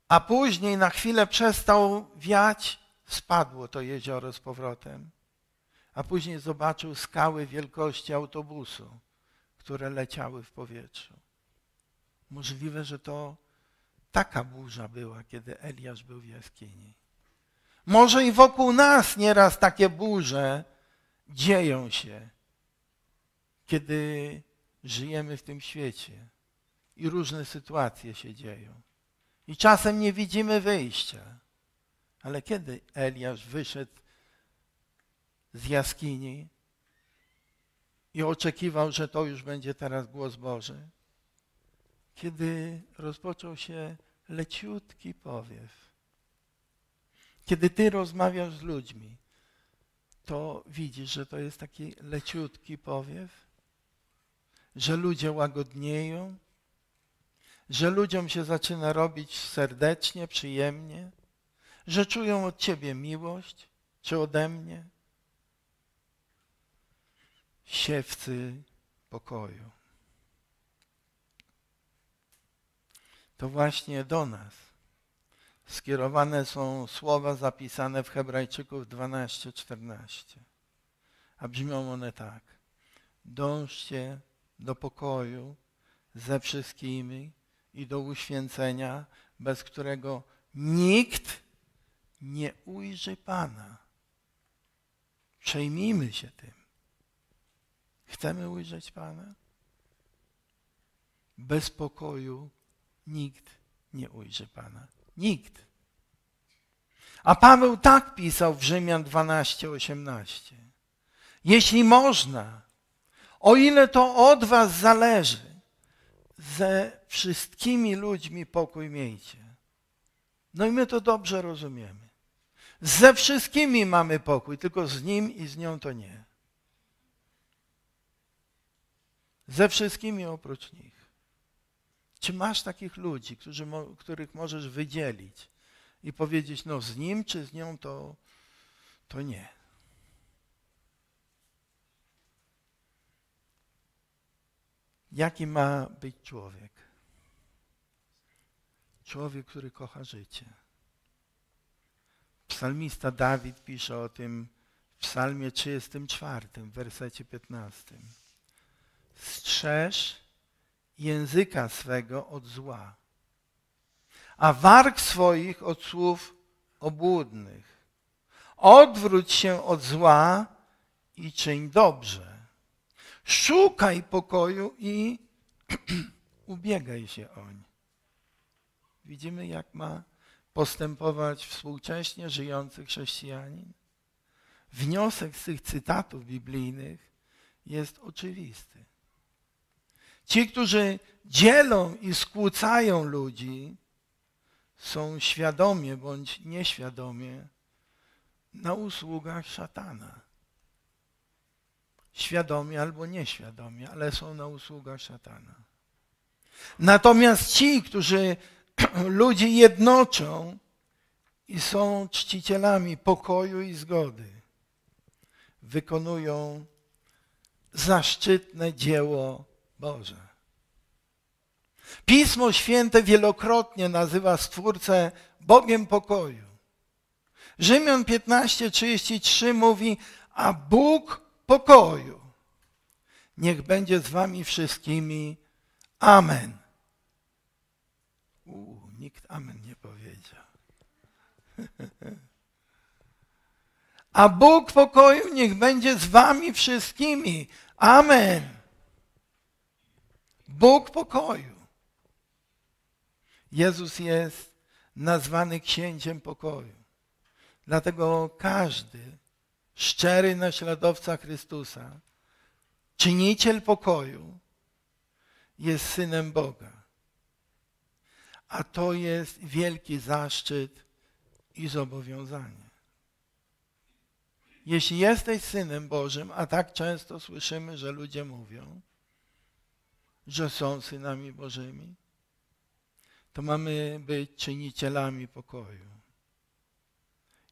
A później na chwilę przestał wiać, spadło to jezioro z powrotem, a później zobaczył skały wielkości autobusu, które leciały w powietrzu. Możliwe, że to taka burza była, kiedy Eliasz był w jaskini. Może i wokół nas nieraz takie burze dzieją się, kiedy żyjemy w tym świecie i różne sytuacje się dzieją. I czasem nie widzimy wyjścia. Ale kiedy Eliasz wyszedł z jaskini i oczekiwał, że to już będzie teraz głos Boży, kiedy rozpoczął się leciutki powiew, kiedy ty rozmawiasz z ludźmi, to widzisz, że to jest taki leciutki powiew, że ludzie łagodnieją, że ludziom się zaczyna robić serdecznie, przyjemnie, że czują od ciebie miłość, czy ode mnie. Siewcy pokoju. To właśnie do nas skierowane są słowa zapisane w Hebrajczyków dwanaście czternaście, a brzmią one tak. Dążcie do pokoju ze wszystkimi i do uświęcenia, bez którego nikt nie ujrzy Pana. Przejmijmy się tym. Chcemy ujrzeć Pana? Bez pokoju nikt nie ujrzy Pana. Nikt. A Paweł tak pisał w Rzymian dwanaście, osiemnaście. Jeśli można, o ile to od was zależy, ze wszystkimi ludźmi pokój miejcie. No i my to dobrze rozumiemy. Ze wszystkimi mamy pokój, tylko z nim i z nią to nie. Ze wszystkimi oprócz nich. Czy masz takich ludzi, którzy, których możesz wydzielić i powiedzieć, no z nim czy z nią to, to nie. Jaki ma być człowiek? Człowiek, który kocha życie. Psalmista Dawid pisze o tym w psalmie trzydziestym czwartym, w wersecie piętnastym. Strzeż języka swego od zła, a warg swoich od słów obłudnych. Odwróć się od zła i czyń dobrze. Szukaj pokoju i ubiegaj się oń. Widzimy, jak ma postępować współcześnie żyjący chrześcijanin? Wniosek z tych cytatów biblijnych jest oczywisty. Ci, którzy dzielą i skłócają ludzi, są świadomie bądź nieświadomie na usługach szatana. Świadomie albo nieświadomie, ale są na usługach szatana. Natomiast ci, którzy ludzi jednoczą i są czcicielami pokoju i zgody, wykonują zaszczytne dzieło Boże. Pismo Święte wielokrotnie nazywa Stwórcę Bogiem pokoju. Rzymian piętnaście, trzydzieści trzy mówi, a Bóg pokoju niech będzie z wami wszystkimi. Amen. U, nikt amen nie powiedział. A Bóg pokoju niech będzie z wami wszystkimi. Amen. Bóg pokoju. Jezus jest nazwany księciem pokoju. Dlatego każdy szczery naśladowca Chrystusa, czyniciel pokoju, jest synem Boga. A to jest wielki zaszczyt i zobowiązanie. Jeśli jesteś synem Bożym, a tak często słyszymy, że ludzie mówią, że są synami Bożymi, to mamy być czynicielami pokoju.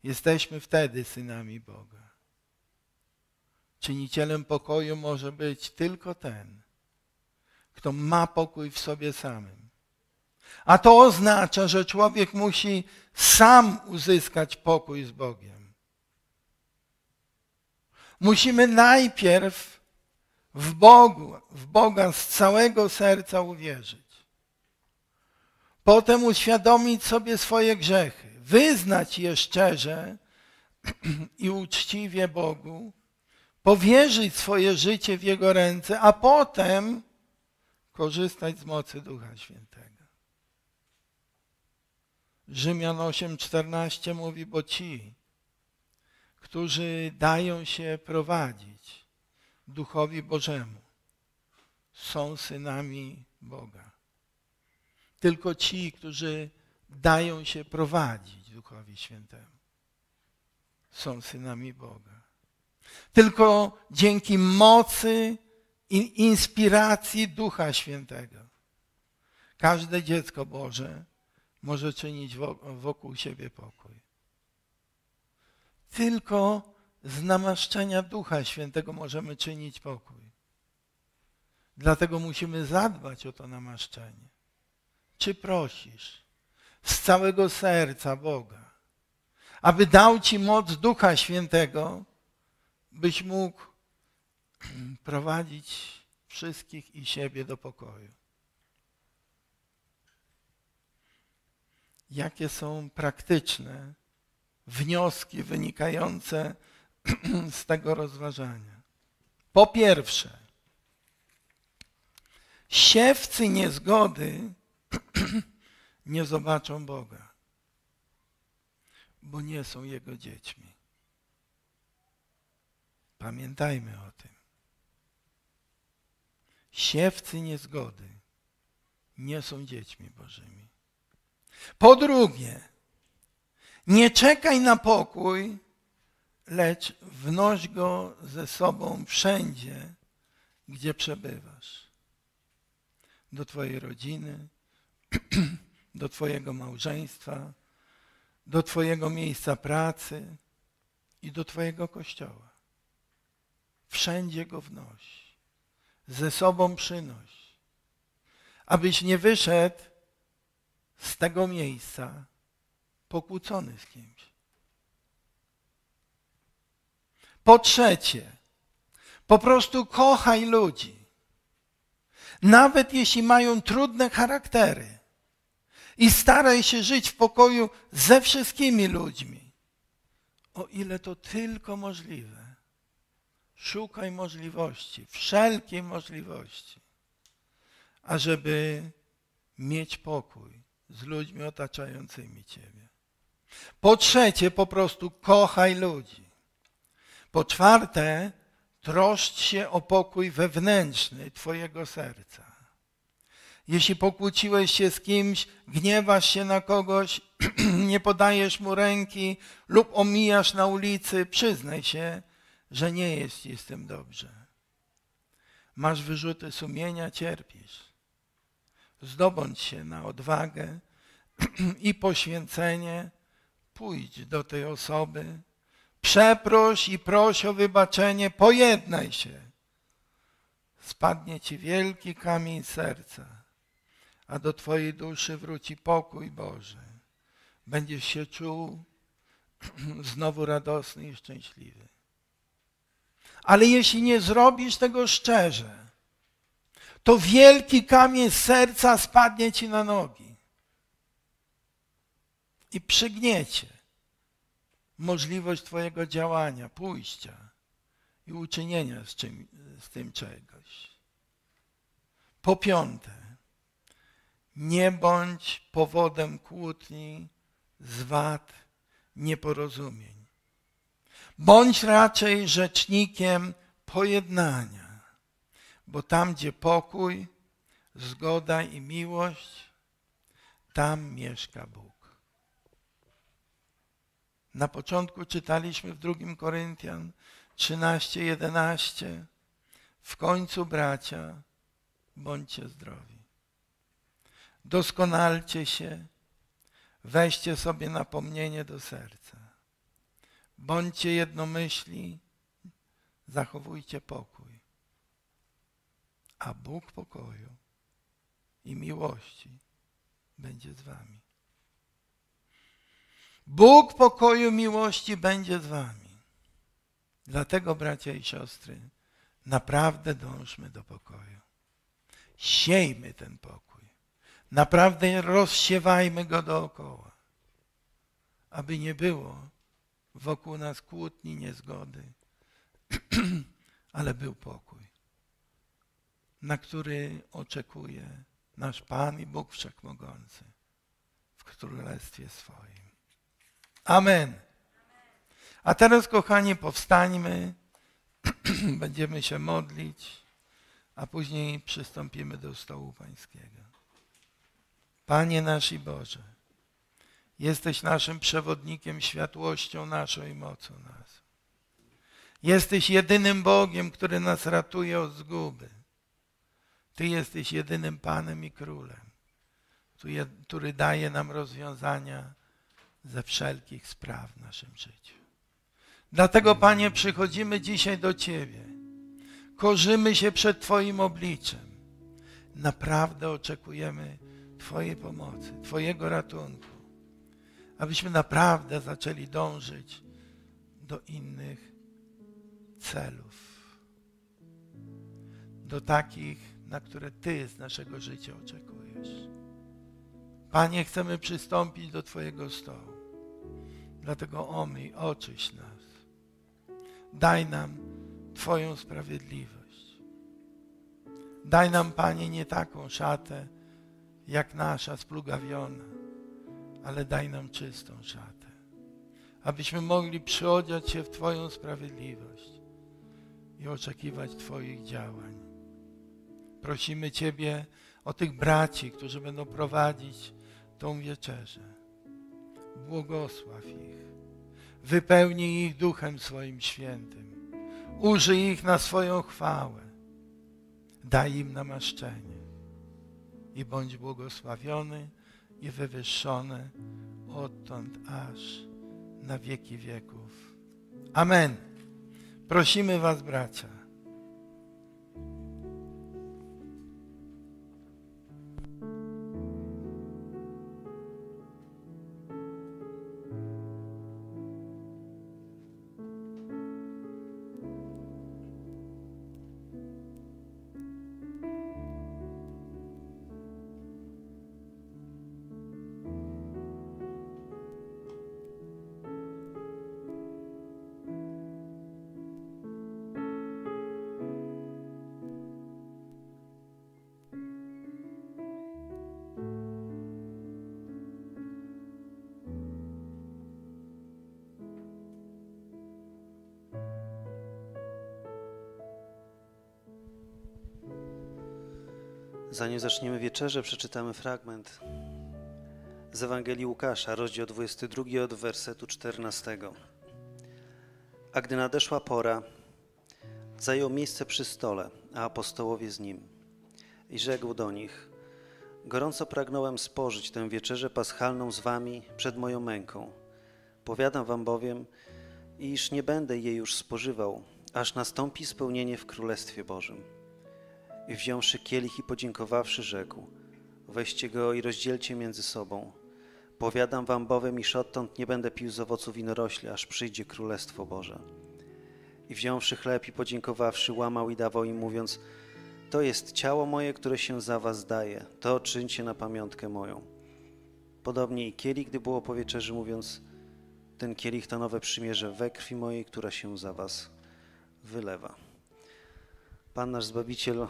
Jesteśmy wtedy synami Boga. Czynicielem pokoju może być tylko ten, kto ma pokój w sobie samym. A to oznacza, że człowiek musi sam uzyskać pokój z Bogiem. Musimy najpierw w Bogu, w Boga z całego serca uwierzyć. Potem uświadomić sobie swoje grzechy, wyznać je szczerze i uczciwie Bogu, powierzyć swoje życie w Jego ręce, a potem korzystać z mocy Ducha Świętego. Rzymian osiem, czternaście mówi, bo ci, którzy dają się prowadzić Duchowi Bożemu, są synami Boga. Tylko ci, którzy dają się prowadzić Duchowi Świętemu, są synami Boga. Tylko dzięki mocy i inspiracji Ducha Świętego każde dziecko Boże może czynić wokół siebie pokój. Tylko z namaszczenia Ducha Świętego możemy czynić pokój. Dlatego musimy zadbać o to namaszczenie. Czy prosisz z całego serca Boga, aby dał ci moc Ducha Świętego, byś mógł prowadzić wszystkich i siebie do pokoju? Jakie są praktyczne wnioski wynikające z tego rozważania. Po pierwsze, siewcy niezgody nie zobaczą Boga, bo nie są Jego dziećmi. Pamiętajmy o tym. Siewcy niezgody nie są dziećmi Bożymi. Po drugie, nie czekaj na pokój, lecz wnoś go ze sobą wszędzie, gdzie przebywasz. Do twojej rodziny, do twojego małżeństwa, do twojego miejsca pracy i do twojego kościoła. Wszędzie go wnoś, ze sobą przynoś, abyś nie wyszedł z tego miejsca pokłócony z kimś. Po trzecie, po prostu kochaj ludzi, nawet jeśli mają trudne charaktery, i staraj się żyć w pokoju ze wszystkimi ludźmi, o ile to tylko możliwe. Szukaj możliwości, wszelkiej możliwości, ażeby mieć pokój z ludźmi otaczającymi ciebie. Po trzecie, po prostu kochaj ludzi. Po czwarte, troszcz się o pokój wewnętrzny twojego serca. Jeśli pokłóciłeś się z kimś, gniewasz się na kogoś, nie podajesz mu ręki lub omijasz na ulicy, przyznaj się, że nie jest ci z tym dobrze. Masz wyrzuty sumienia, cierpisz. Zdobądź się na odwagę i poświęcenie, pójdź do tej osoby, przeproś i proś o wybaczenie, pojednaj się. Spadnie ci wielki kamień serca, a do twojej duszy wróci pokój Boży. Będziesz się czuł znowu radosny i szczęśliwy. Ale jeśli nie zrobisz tego szczerze, to wielki kamień serca spadnie ci na nogi i przygniecie możliwość twojego działania, pójścia i uczynienia z, czym, z tym czegoś. Po piąte, nie bądź powodem kłótni, zwad, nieporozumień. Bądź raczej rzecznikiem pojednania, bo tam, gdzie pokój, zgoda i miłość, tam mieszka Bóg. Na początku czytaliśmy w drugim Koryntian trzynaście jedenaście. W końcu, bracia, bądźcie zdrowi. Doskonalcie się, weźcie sobie napomnienie do serca. Bądźcie jednomyślni, zachowujcie pokój. A Bóg pokoju i miłości będzie z wami. Bóg pokoju, miłości będzie z wami. Dlatego, bracia i siostry, naprawdę dążmy do pokoju. Siejmy ten pokój. Naprawdę rozsiewajmy go dookoła, aby nie było wokół nas kłótni, niezgody, ale był pokój, na który oczekuje nasz Pan i Bóg Wszechmogący w Królestwie swoim. Amen. A teraz, kochani, powstańmy, będziemy się modlić, a później przystąpimy do stołu Pańskiego. Panie nasz i Boże, jesteś naszym przewodnikiem, światłością naszą i mocą nas. Jesteś jedynym Bogiem, który nas ratuje od zguby. Ty jesteś jedynym Panem i Królem, który daje nam rozwiązania ze wszelkich spraw w naszym życiu. Dlatego, Panie, przychodzimy dzisiaj do Ciebie. Korzymy się przed Twoim obliczem. Naprawdę oczekujemy Twojej pomocy, Twojego ratunku, abyśmy naprawdę zaczęli dążyć do innych celów, do takich, na które Ty z naszego życia oczekujesz. Panie, chcemy przystąpić do Twojego stołu. Dlatego omyj, oczyść nas. Daj nam Twoją sprawiedliwość. Daj nam, Panie, nie taką szatę, jak nasza splugawiona, ale daj nam czystą szatę, abyśmy mogli przyodziać się w Twoją sprawiedliwość i oczekiwać Twoich działań. Prosimy Ciebie o tych braci, którzy będą prowadzić tą wieczerzę. Błogosław ich. Wypełnij ich Duchem swoim świętym. Użyj ich na swoją chwałę. Daj im namaszczenie. I bądź błogosławiony i wywyższony odtąd aż na wieki wieków. Amen. Prosimy Was, bracia. Zanim zaczniemy wieczerzę, przeczytamy fragment z Ewangelii Łukasza, rozdział dwudziesty drugi, od wersetu czternastego. A gdy nadeszła pora, zajął miejsce przy stole, a apostołowie z nim. I rzekł do nich: gorąco pragnąłem spożyć tę wieczerzę paschalną z wami przed moją męką. Powiadam wam bowiem, iż nie będę jej już spożywał, aż nastąpi spełnienie w Królestwie Bożym. I wziąwszy kielich i podziękowawszy, rzekł: weźcie go i rozdzielcie między sobą. Powiadam wam bowiem, iż odtąd nie będę pił z owocu winorośli, aż przyjdzie Królestwo Boże. I wziąwszy chleb i podziękowawszy, łamał i dawał im, mówiąc: to jest ciało moje, które się za was daje, to czyńcie na pamiątkę moją. Podobnie i kielich, gdy było po wieczerzy, mówiąc: ten kielich to nowe przymierze we krwi mojej, która się za was wylewa. Pan nasz Zbawiciel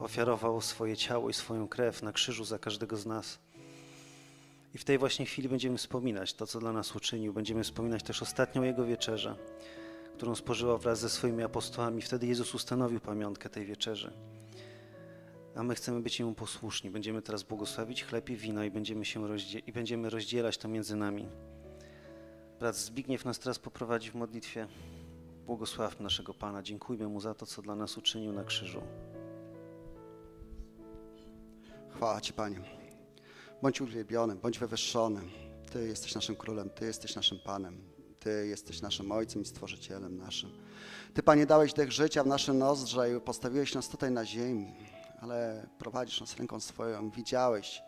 ofiarował swoje ciało i swoją krew na krzyżu za każdego z nas. I w tej właśnie chwili będziemy wspominać to, co dla nas uczynił. Będziemy wspominać też ostatnią Jego wieczerzę, którą spożyła wraz ze swoimi apostołami. Wtedy Jezus ustanowił pamiątkę tej wieczerzy. A my chcemy być Jemu posłuszni. Będziemy teraz błogosławić chleb i wino i będziemy, się rozdzie- i będziemy rozdzielać to między nami. Brat Zbigniew nas teraz poprowadzi w modlitwie. Błogosławmy naszego Pana, dziękujmy Mu za to, co dla nas uczynił na krzyżu. Chwała Ci, Panie. Bądź uwielbiony, bądź wywyższony. Ty jesteś naszym Królem, Ty jesteś naszym Panem, Ty jesteś naszym Ojcem i Stworzycielem naszym. Ty, Panie, dałeś dech życia w nasze nozdrza i postawiłeś nas tutaj na ziemi, ale prowadzisz nas ręką swoją. Widziałeś,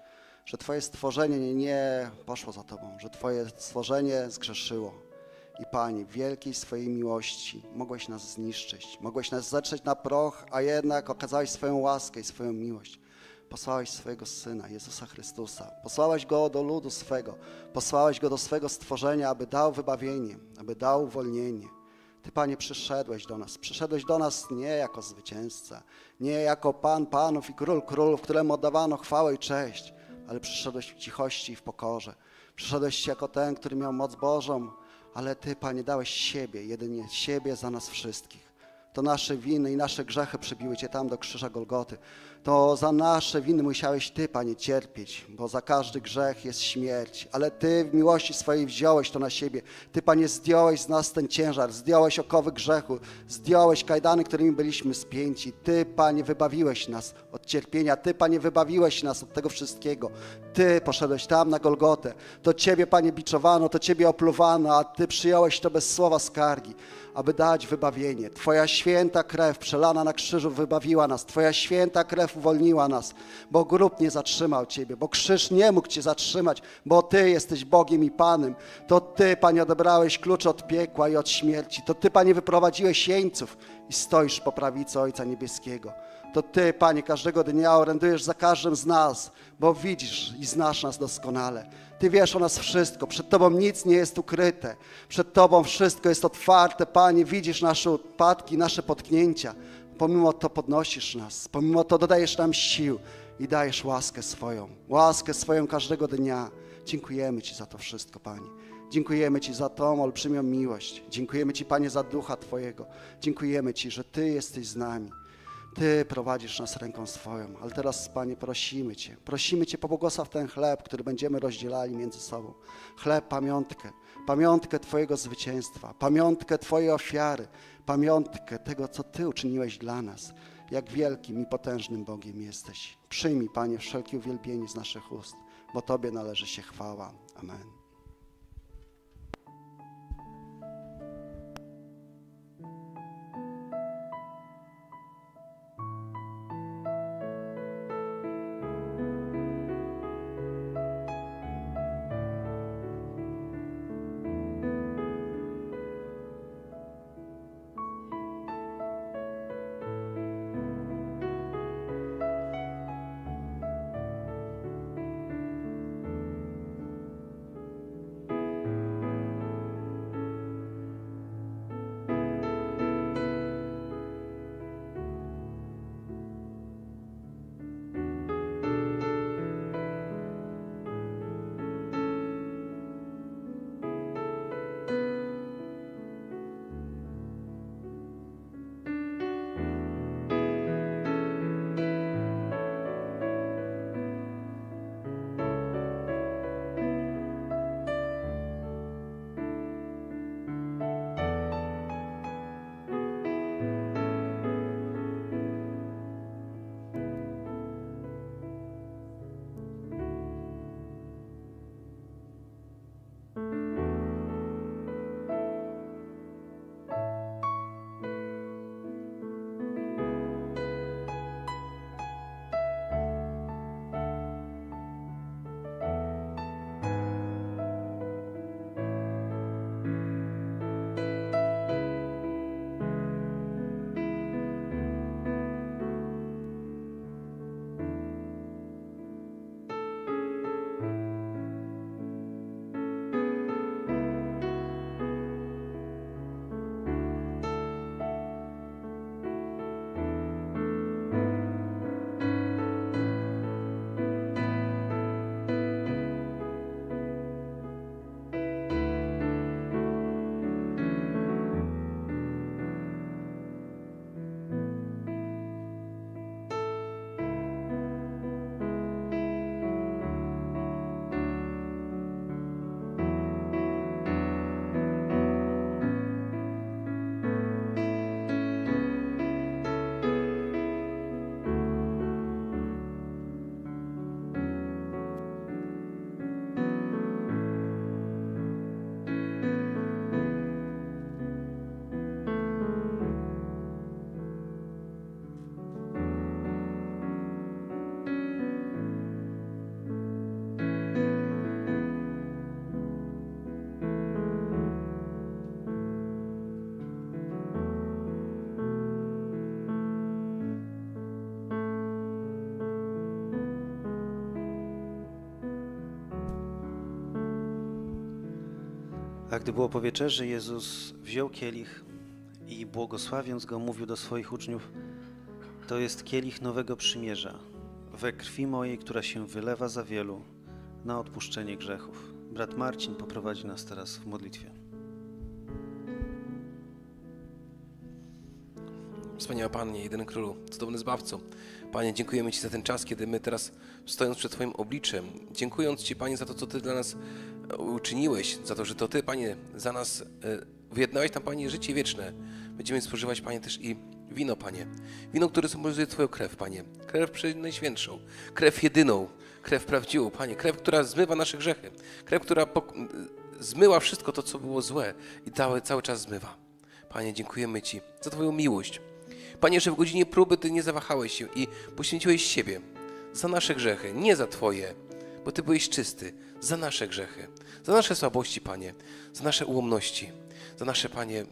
że Twoje stworzenie nie poszło za Tobą, że Twoje stworzenie zgrzeszyło. I Panie, wielkiej swojej miłości mogłeś nas zniszczyć, mogłeś nas zetrzeć na proch, a jednak okazałeś swoją łaskę i swoją miłość. Posłałeś swojego Syna, Jezusa Chrystusa, posłałeś Go do ludu swego, posłałeś Go do swego stworzenia, aby dał wybawienie, aby dał uwolnienie. Ty, Panie, przyszedłeś do nas, przyszedłeś do nas nie jako zwycięzca, nie jako Pan Panów i Król Królów, któremu oddawano chwałę i cześć, ale przyszedłeś w cichości i w pokorze. Przyszedłeś jako ten, który miał moc Bożą, ale Ty, Panie, dałeś siebie, jedynie siebie za nas wszystkich. To nasze winy i nasze grzechy przybiły Cię tam do krzyża Golgoty. To za nasze winy musiałeś Ty, Panie, cierpieć, bo za każdy grzech jest śmierć. Ale Ty w miłości swojej wziąłeś to na siebie. Ty, Panie, zdjąłeś z nas ten ciężar, zdjąłeś okowy grzechu, zdjąłeś kajdany, którymi byliśmy spięci. Ty, Panie, wybawiłeś nas od cierpienia. Ty, Panie, wybawiłeś nas od tego wszystkiego. Ty poszedłeś tam na Golgotę. To Ciebie, Panie, biczowano, to Ciebie opluwano, a Ty przyjąłeś to bez słowa skargi, aby dać wybawienie. Twoja święta krew przelana na krzyżu wybawiła nas. Twoja święta krew uwolniła nas, bo grób nie zatrzymał Ciebie, bo krzyż nie mógł Cię zatrzymać, bo Ty jesteś Bogiem i Panem. To Ty, Panie, odebrałeś klucz od piekła i od śmierci. To Ty, Panie, wyprowadziłeś jeńców i stoisz po prawicy Ojca Niebieskiego. to Ty, Panie, każdego dnia orędujesz za każdym z nas, bo widzisz i znasz nas doskonale. Ty wiesz o nas wszystko, przed Tobą nic nie jest ukryte, przed Tobą wszystko jest otwarte, Panie, widzisz nasze upadki, nasze potknięcia. Pomimo to podnosisz nas, pomimo to dodajesz nam sił i dajesz łaskę swoją, łaskę swoją każdego dnia. Dziękujemy Ci za to wszystko, Panie. Dziękujemy Ci za tą olbrzymią miłość. Dziękujemy Ci, Panie, za ducha Twojego. Dziękujemy Ci, że Ty jesteś z nami. Ty prowadzisz nas ręką swoją. Ale teraz, Panie, prosimy Cię. Prosimy Cię, pobłogosław ten chleb, który będziemy rozdzielali między sobą. Chleb, pamiątkę. Pamiątkę Twojego zwycięstwa. Pamiątkę Twojej ofiary. Pamiątkę tego, co Ty uczyniłeś dla nas. Jak wielkim i potężnym Bogiem jesteś. Przyjmij, Panie, wszelkie uwielbienie z naszych ust, bo Tobie należy się chwała. Amen. A gdy było po wieczerzy, Jezus wziął kielich i błogosławiąc go, mówił do swoich uczniów: to jest kielich nowego przymierza, we krwi mojej, która się wylewa za wielu na odpuszczenie grzechów. Brat Marcin poprowadzi nas teraz w modlitwie. Wspaniały Panie, jedyny Królu, cudowny Zbawco. Panie, dziękujemy Ci za ten czas, kiedy my teraz, stojąc przed Twoim obliczem, dziękując Ci, Panie, za to, co Ty dla nas uczyniłeś, za to, że to Ty, Panie, za nas wyjednałeś tam, Panie, życie wieczne. Będziemy spożywać, Panie, też i wino, Panie. Wino, które symbolizuje Twoją krew, Panie. Krew najświętszą, krew jedyną, krew prawdziwą, Panie. Krew, która zmywa nasze grzechy. Krew, która zmyła wszystko to, co było złe i cały, cały czas zmywa. Panie, dziękujemy Ci za Twoją miłość. Panie, że w godzinie próby Ty nie zawahałeś się i poświęciłeś siebie za nasze grzechy, nie za Twoje. bo Ty byłeś czysty za nasze grzechy, za nasze słabości, Panie, za nasze ułomności, za nasze, Panie,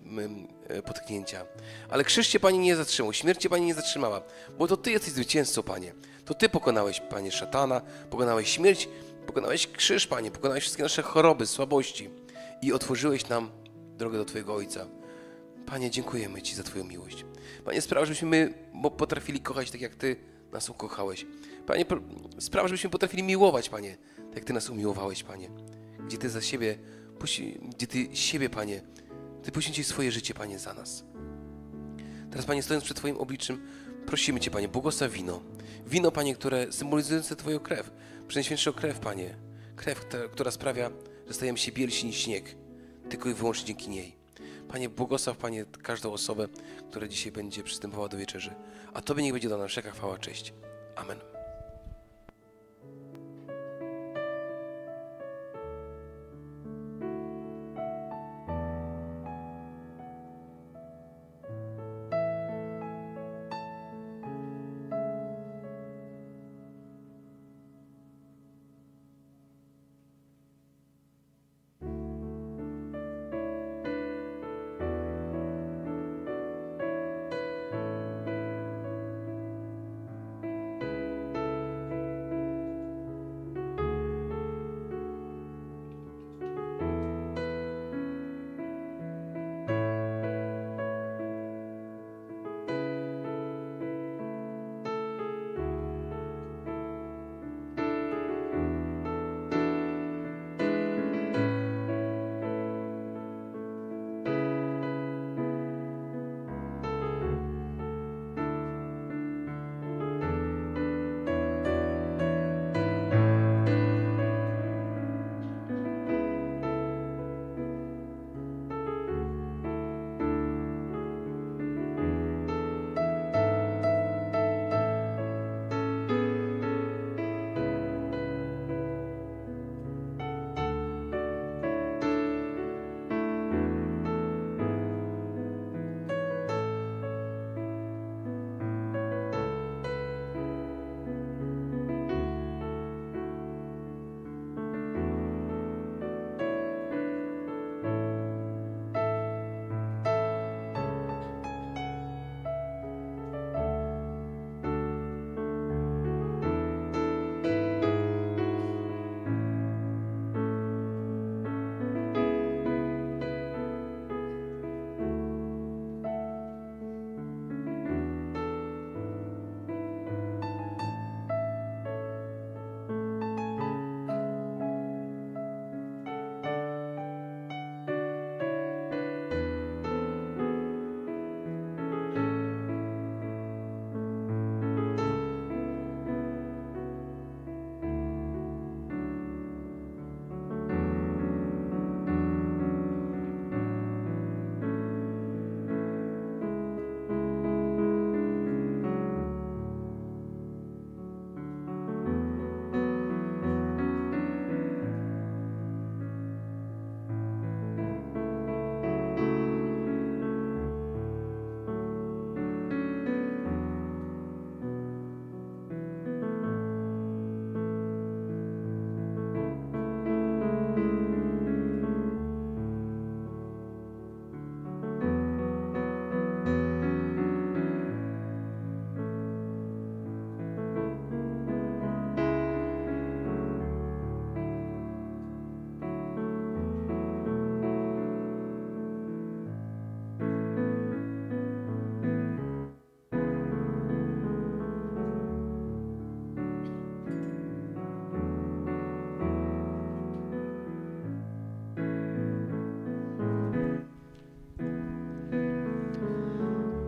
potknięcia. Ale krzyż się, Panie, nie zatrzymał, śmierć się, Panie, nie zatrzymała, bo to Ty jesteś zwycięzcą, Panie. To Ty pokonałeś, Panie, szatana, pokonałeś śmierć, pokonałeś krzyż, Panie, pokonałeś wszystkie nasze choroby, słabości i otworzyłeś nam drogę do Twojego Ojca. Panie, dziękujemy Ci za Twoją miłość. Panie, spraw, żebyśmy my potrafili kochać tak, jak Ty nas ukochałeś. Panie, spraw, żebyśmy potrafili miłować, Panie, tak jak Ty nas umiłowałeś, Panie. Gdzie Ty za siebie, gdzie Ty siebie, Panie, Ty poświęciłeś swoje życie, Panie, za nas. Teraz, Panie, stojąc przed Twoim obliczem, prosimy Cię, Panie, błogosław wino. Wino, Panie, które symbolizujące Twoją krew, Przenajświętszą krew, Panie. Krew, która sprawia, że stajemy się bielsi niż śnieg, tylko i wyłącznie dzięki niej. Panie, błogosław, Panie, każdą osobę, która dzisiaj będzie przystępowała do wieczerzy. A Tobie niech będzie dana wszelka chwała, cześć. Amen.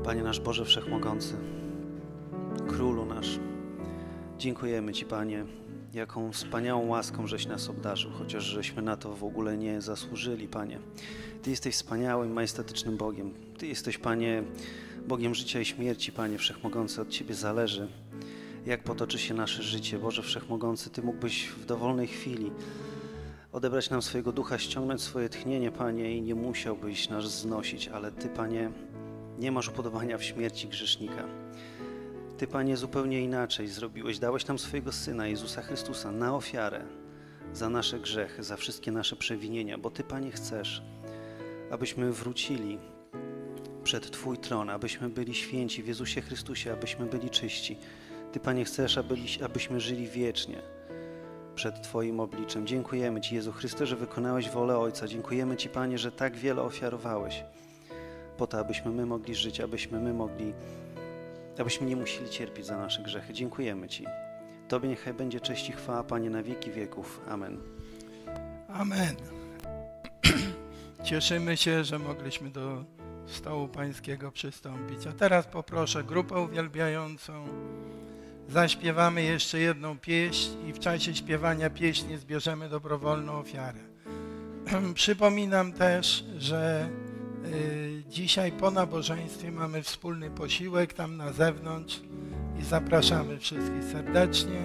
Panie nasz Boże Wszechmogący, Królu nasz, dziękujemy Ci, Panie, jaką wspaniałą łaską żeś nas obdarzył, chociaż żeśmy na to w ogóle nie zasłużyli, Panie. Ty jesteś wspaniałym, majestatycznym Bogiem. Ty jesteś, Panie, Bogiem życia i śmierci, Panie Wszechmogący, od Ciebie zależy, jak potoczy się nasze życie. Boże Wszechmogący, Ty mógłbyś w dowolnej chwili odebrać nam swojego ducha, ściągnąć swoje tchnienie, Panie, i nie musiałbyś nas znosić, ale Ty, Panie, nie masz upodobania w śmierci grzesznika. Ty, Panie, zupełnie inaczej zrobiłeś. Dałeś nam swojego Syna, Jezusa Chrystusa, na ofiarę za nasze grzechy, za wszystkie nasze przewinienia, bo Ty, Panie, chcesz, abyśmy wrócili przed Twój tron, abyśmy byli święci w Jezusie Chrystusie, abyśmy byli czyści. Ty, Panie, chcesz, abyśmy żyli wiecznie przed Twoim obliczem. Dziękujemy Ci, Jezu Chryste, że wykonałeś wolę Ojca. Dziękujemy Ci, Panie, że tak wiele ofiarowałeś po to, abyśmy my mogli żyć, abyśmy my mogli, abyśmy nie musieli cierpieć za nasze grzechy. Dziękujemy Ci. Tobie niechaj będzie cześć i chwała, Panie, na wieki wieków. Amen. Amen. Cieszymy się, że mogliśmy do stołu pańskiego przystąpić. A teraz poproszę grupę uwielbiającą. Zaśpiewamy jeszcze jedną pieśń i w czasie śpiewania pieśni zbierzemy dobrowolną ofiarę. Przypominam też, że y, dzisiaj po nabożeństwie mamy wspólny posiłek tam na zewnątrz i zapraszamy wszystkich serdecznie.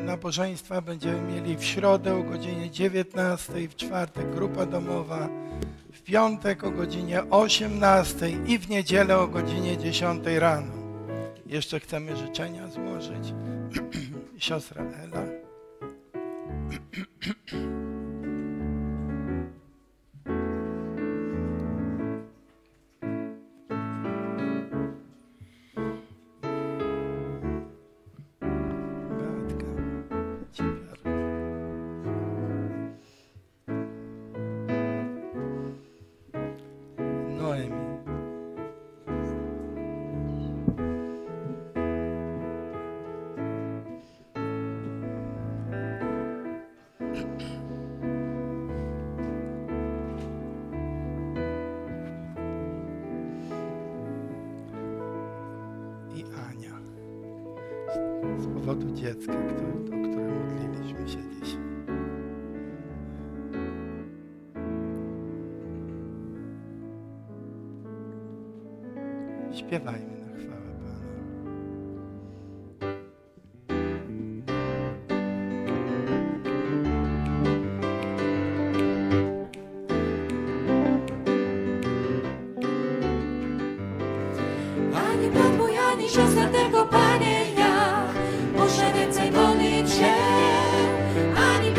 Y, nabożeństwa będziemy mieli w środę o godzinie dziewiętnastej, w czwartek grupa domowa, w piątek o godzinie osiemnastej i w niedzielę o godzinie dziesiątej rano. Jeszcze chcemy życzenia złożyć. Siostra Ela. Dziecka, o którym modliliśmy się dziś. Śpiewajmy na chwałę Pana. Ani brat mój, ani siostra tego, Panie, Panie,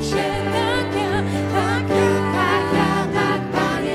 tak ja, tak ja, tak ja, tak ja, tak Panie.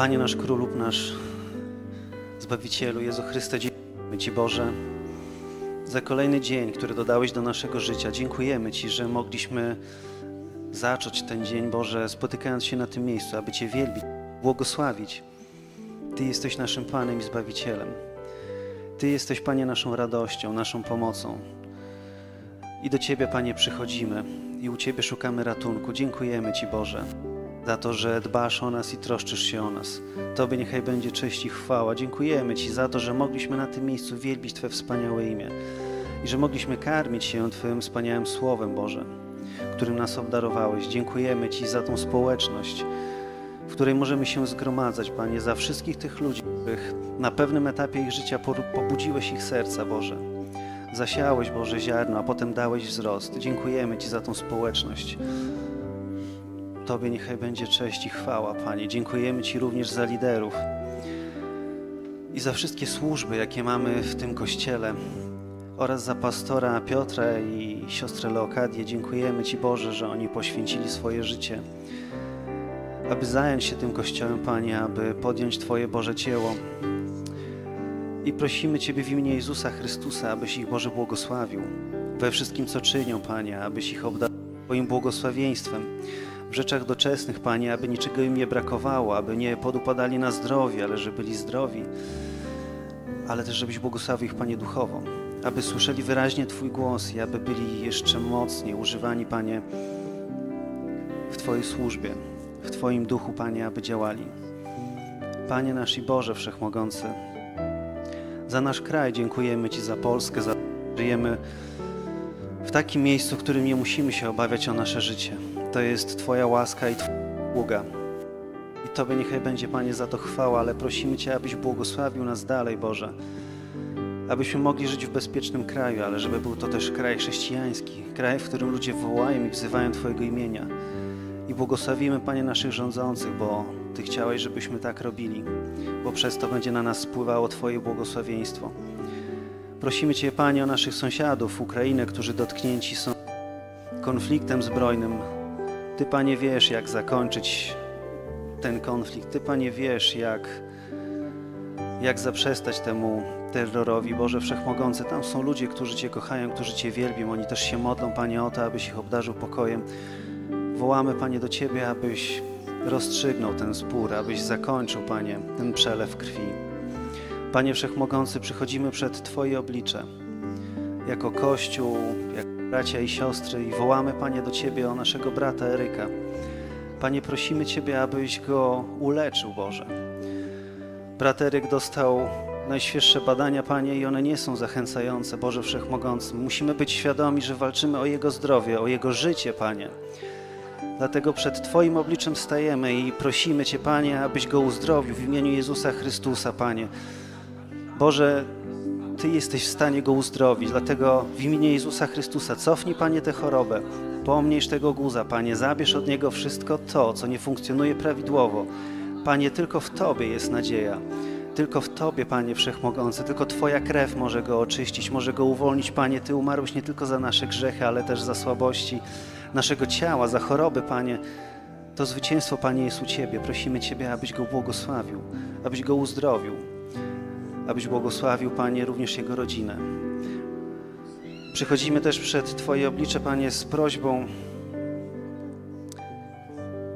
Panie nasz Król lub nasz Zbawicielu, Jezu Chryste, dziękujemy Ci, Boże, za kolejny dzień, który dodałeś do naszego życia. Dziękujemy Ci, że mogliśmy zacząć ten dzień, Boże, spotykając się na tym miejscu, aby Cię wielbić, błogosławić. Ty jesteś naszym Panem i Zbawicielem. Ty jesteś, Panie, naszą radością, naszą pomocą. I do Ciebie, Panie, przychodzimy i u Ciebie szukamy ratunku. Dziękujemy Ci, Boże, za to, że dbasz o nas i troszczysz się o nas. Tobie niechaj będzie cześć i chwała. Dziękujemy Ci za to, że mogliśmy na tym miejscu wielbić Twoje wspaniałe imię i że mogliśmy karmić się Twoim wspaniałym Słowem, Boże, którym nas obdarowałeś. Dziękujemy Ci za tą społeczność, w której możemy się zgromadzać, Panie, za wszystkich tych ludzi, których na pewnym etapie ich życia pobudziłeś ich serca, Boże. Zasiałeś, Boże, ziarno, a potem dałeś wzrost. Dziękujemy Ci za tą społeczność. Tobie niechaj będzie cześć i chwała, Panie. Dziękujemy Ci również za liderów i za wszystkie służby, jakie mamy w tym Kościele, oraz za pastora Piotra i siostrę Leokadię. Dziękujemy Ci, Boże, że oni poświęcili swoje życie, aby zająć się tym Kościołem, Panie, aby podjąć Twoje Boże dzieło. I prosimy Ciebie w imieniu Jezusa Chrystusa, abyś ich, Boże, błogosławił we wszystkim, co czynią, Panie, abyś ich obdarzył Twoim błogosławieństwem w rzeczach doczesnych, Panie, aby niczego im nie brakowało, aby nie podupadali na zdrowie, ale żeby byli zdrowi, ale też żebyś błogosławił ich, Panie, duchowo, aby słyszeli wyraźnie Twój głos i aby byli jeszcze mocniej używani, Panie, w Twojej służbie, w Twoim duchu, Panie, aby działali. Panie nasz i Boże Wszechmogący, za nasz kraj dziękujemy Ci, za Polskę, za to, że żyjemy w takim miejscu, w którym nie musimy się obawiać o nasze życie. To jest Twoja łaska i Twoja usługa. I Tobie niechaj będzie, Panie, za to chwała, ale prosimy Cię, abyś błogosławił nas dalej, Boże, abyśmy mogli żyć w bezpiecznym kraju, ale żeby był to też kraj chrześcijański, kraj, w którym ludzie wołają i wzywają Twojego imienia. I błogosławimy, Panie, naszych rządzących, bo Ty chciałeś, żebyśmy tak robili, bo przez to będzie na nas spływało Twoje błogosławieństwo. Prosimy Cię, Panie, o naszych sąsiadów, Ukrainę, którzy dotknięci są konfliktem zbrojnym. Ty, Panie, wiesz, jak zakończyć ten konflikt. Ty, Panie, wiesz, jak, jak zaprzestać temu terrorowi. Boże Wszechmogący, tam są ludzie, którzy Cię kochają, którzy Cię wielbią. Oni też się modlą, Panie, o to, abyś ich obdarzył pokojem. Wołamy, Panie, do Ciebie, abyś rozstrzygnął ten spór, abyś zakończył, Panie, ten przelew krwi. Panie Wszechmogący, przychodzimy przed Twoje oblicze, jako Kościół, jako bracia i siostry, i wołamy, Panie, do Ciebie o naszego brata Eryka. Panie, prosimy Ciebie, abyś go uleczył, Boże. Brat Eryk dostał najświeższe badania, Panie, i one nie są zachęcające, Boże Wszechmogący. Musimy być świadomi, że walczymy o jego zdrowie, o jego życie, Panie. Dlatego przed Twoim obliczem stajemy i prosimy Cię, Panie, abyś go uzdrowił w imieniu Jezusa Chrystusa, Panie. Boże, Ty jesteś w stanie go uzdrowić, dlatego w imieniu Jezusa Chrystusa cofnij, Panie, tę chorobę, pomniejsz tego guza, Panie, zabierz od niego wszystko to, co nie funkcjonuje prawidłowo. Panie, tylko w Tobie jest nadzieja, tylko w Tobie, Panie Wszechmogący, tylko Twoja krew może go oczyścić, może go uwolnić, Panie. Ty umarłeś nie tylko za nasze grzechy, ale też za słabości naszego ciała, za choroby, Panie. To zwycięstwo, Panie, jest u Ciebie. Prosimy Ciebie, abyś go błogosławił, abyś go uzdrowił, abyś błogosławił, Panie, również jego rodzinę. Przychodzimy też przed Twoje oblicze, Panie, z prośbą.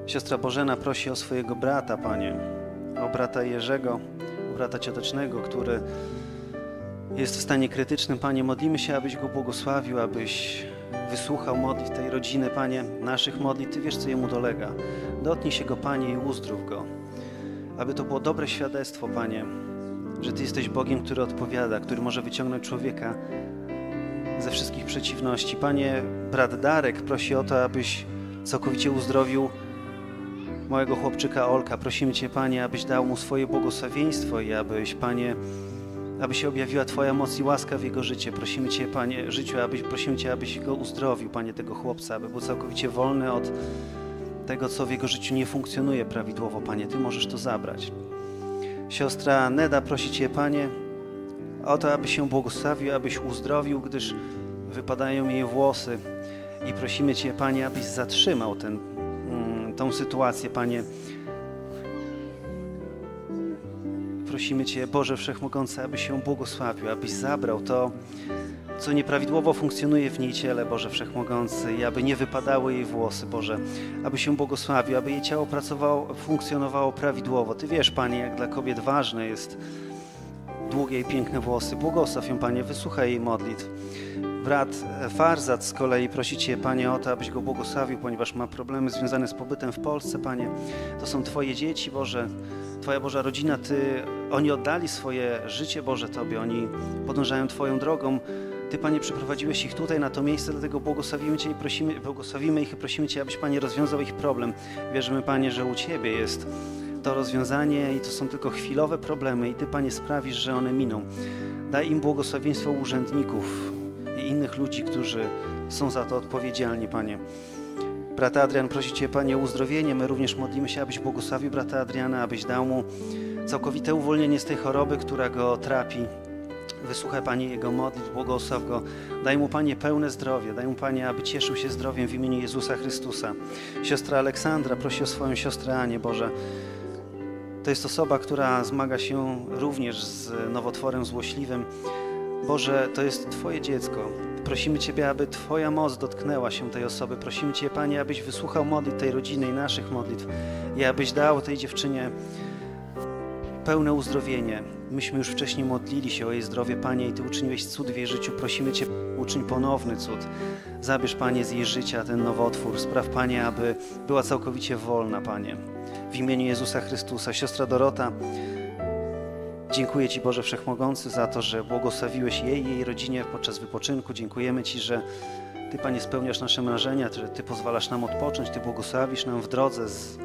Siostra Bożena prosi o swojego brata, Panie, o brata Jerzego, o brata ciotecznego, który jest w stanie krytycznym, Panie. Modlimy się, abyś go błogosławił, abyś wysłuchał modlitw tej rodziny, Panie, naszych modlitw. Ty wiesz, co jemu dolega. Dotknij się go, Panie, i uzdrów go. Aby to było dobre świadectwo, Panie, że Ty jesteś Bogiem, który odpowiada, który może wyciągnąć człowieka ze wszystkich przeciwności. Panie, brat Darek prosi o to, abyś całkowicie uzdrowił mojego chłopczyka Olka. Prosimy Cię, Panie, abyś dał mu swoje błogosławieństwo i abyś, Panie, aby się objawiła Twoja moc i łaska w jego życie. Prosimy Cię, Panie, życiu, abyś, prosimy Cię, abyś go uzdrowił, Panie, tego chłopca, aby był całkowicie wolny od tego, co w jego życiu nie funkcjonuje prawidłowo, Panie. Ty możesz to zabrać. Siostra Neda prosi Cię, Panie, o to, abyś się błogosławił, abyś uzdrowił, gdyż wypadają jej włosy. I prosimy Cię, Panie, abyś zatrzymał ten, tą sytuację, Panie, prosimy Cię, Boże Wszechmogący, abyś się błogosławił, abyś zabrał to, co nieprawidłowo funkcjonuje w jej ciele, Boże Wszechmogący, i aby nie wypadały jej włosy, Boże, aby się błogosławił, aby jej ciało pracowało, funkcjonowało prawidłowo. Ty wiesz, Panie, jak dla kobiet ważne jest długie i piękne włosy. Błogosław ją, Panie, wysłuchaj jej modlitw. Brat Farzad z kolei prosi Cię, Panie, o to, abyś go błogosławił, ponieważ ma problemy związane z pobytem w Polsce, Panie. To są Twoje dzieci, Boże, Twoja Boża rodzina. Ty, oni oddali swoje życie, Boże, Tobie. Oni podążają Twoją drogą. Ty, Panie, przyprowadziłeś ich tutaj, na to miejsce, dlatego błogosławimy Cię i prosimy, błogosławimy ich i prosimy Cię, abyś, Panie, rozwiązał ich problem. Wierzymy, Panie, że u Ciebie jest to rozwiązanie i to są tylko chwilowe problemy i Ty, Panie, sprawisz, że one miną. Daj im błogosławieństwo urzędników i innych ludzi, którzy są za to odpowiedzialni, Panie. Brat Adrian prosi Cię, Panie, o uzdrowienie. My również modlimy się, abyś błogosławił brata Adriana, abyś dał mu całkowite uwolnienie z tej choroby, która go trapi. Wysłuchaj, Panie, jego modlitw, błogosław go. Daj mu, Panie, pełne zdrowie. Daj mu, Panie, aby cieszył się zdrowiem w imieniu Jezusa Chrystusa. Siostra Aleksandra prosi o swoją siostrę Anię, Boże. To jest osoba, która zmaga się również z nowotworem złośliwym. Boże, to jest Twoje dziecko. Prosimy Ciebie, aby Twoja moc dotknęła się tej osoby. Prosimy Cię, Panie, abyś wysłuchał modlitw tej rodziny i naszych modlitw i abyś dał tej dziewczynie pełne uzdrowienie. Myśmy już wcześniej modlili się o jej zdrowie, Panie, i Ty uczyniłeś cud w jej życiu. Prosimy Cię, uczyń ponowny cud. Zabierz, Panie, z jej życia ten nowotwór. Spraw, Panie, aby była całkowicie wolna, Panie. W imieniu Jezusa Chrystusa. Siostra Dorota, dziękuję Ci, Boże Wszechmogący, za to, że błogosławiłeś jej i jej rodzinie podczas wypoczynku. Dziękujemy Ci, że Ty, Panie, spełniasz nasze marzenia, że Ty pozwalasz nam odpocząć, Ty błogosławisz nam w drodze z...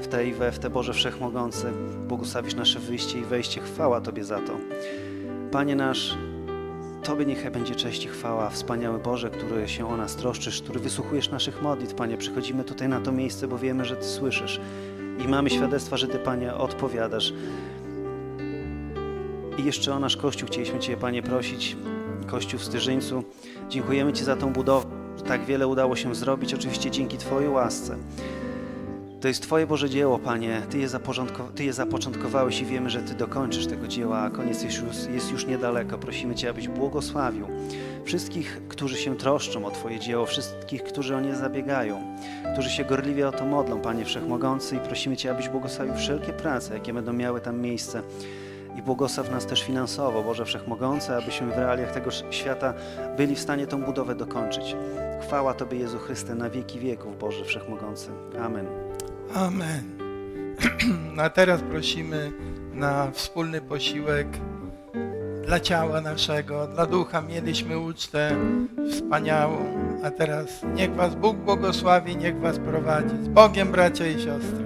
w te i we w te, Boże Wszechmogący. Błogosławisz nasze wyjście i wejście. Chwała Tobie za to. Panie nasz, Tobie niechaj będzie cześć i chwała, wspaniały Boże, który się o nas troszczysz, który wysłuchujesz naszych modlitw, Panie. Przychodzimy tutaj na to miejsce, bo wiemy, że Ty słyszysz i mamy świadectwa, że Ty, Panie, odpowiadasz. I jeszcze o nasz Kościół chcieliśmy Cię, Panie, prosić. Kościół w Styżyńcu. Dziękujemy Ci za tą budowę, że tak wiele udało się zrobić, oczywiście dzięki Twojej łasce. To jest Twoje Boże dzieło, Panie. Ty je, Ty je zapoczątkowałeś i wiemy, że Ty dokończysz tego dzieła, a koniec jest już, jest już niedaleko. Prosimy Cię, abyś błogosławił wszystkich, którzy się troszczą o Twoje dzieło, wszystkich, którzy o nie zabiegają, którzy się gorliwie o to modlą, Panie Wszechmogący, i prosimy Cię, abyś błogosławił wszelkie prace, jakie będą miały tam miejsce. I błogosław nas też finansowo, Boże Wszechmogący, abyśmy w realiach tego świata byli w stanie tą budowę dokończyć. Chwała Tobie, Jezu Chryste, na wieki wieków, Boże Wszechmogący. Amen. Amen. A teraz prosimy na wspólny posiłek dla ciała naszego, dla ducha. Mieliśmy ucztę wspaniałą, a teraz niech Was Bóg błogosławi, niech Was prowadzi. Z Bogiem, bracia i siostry.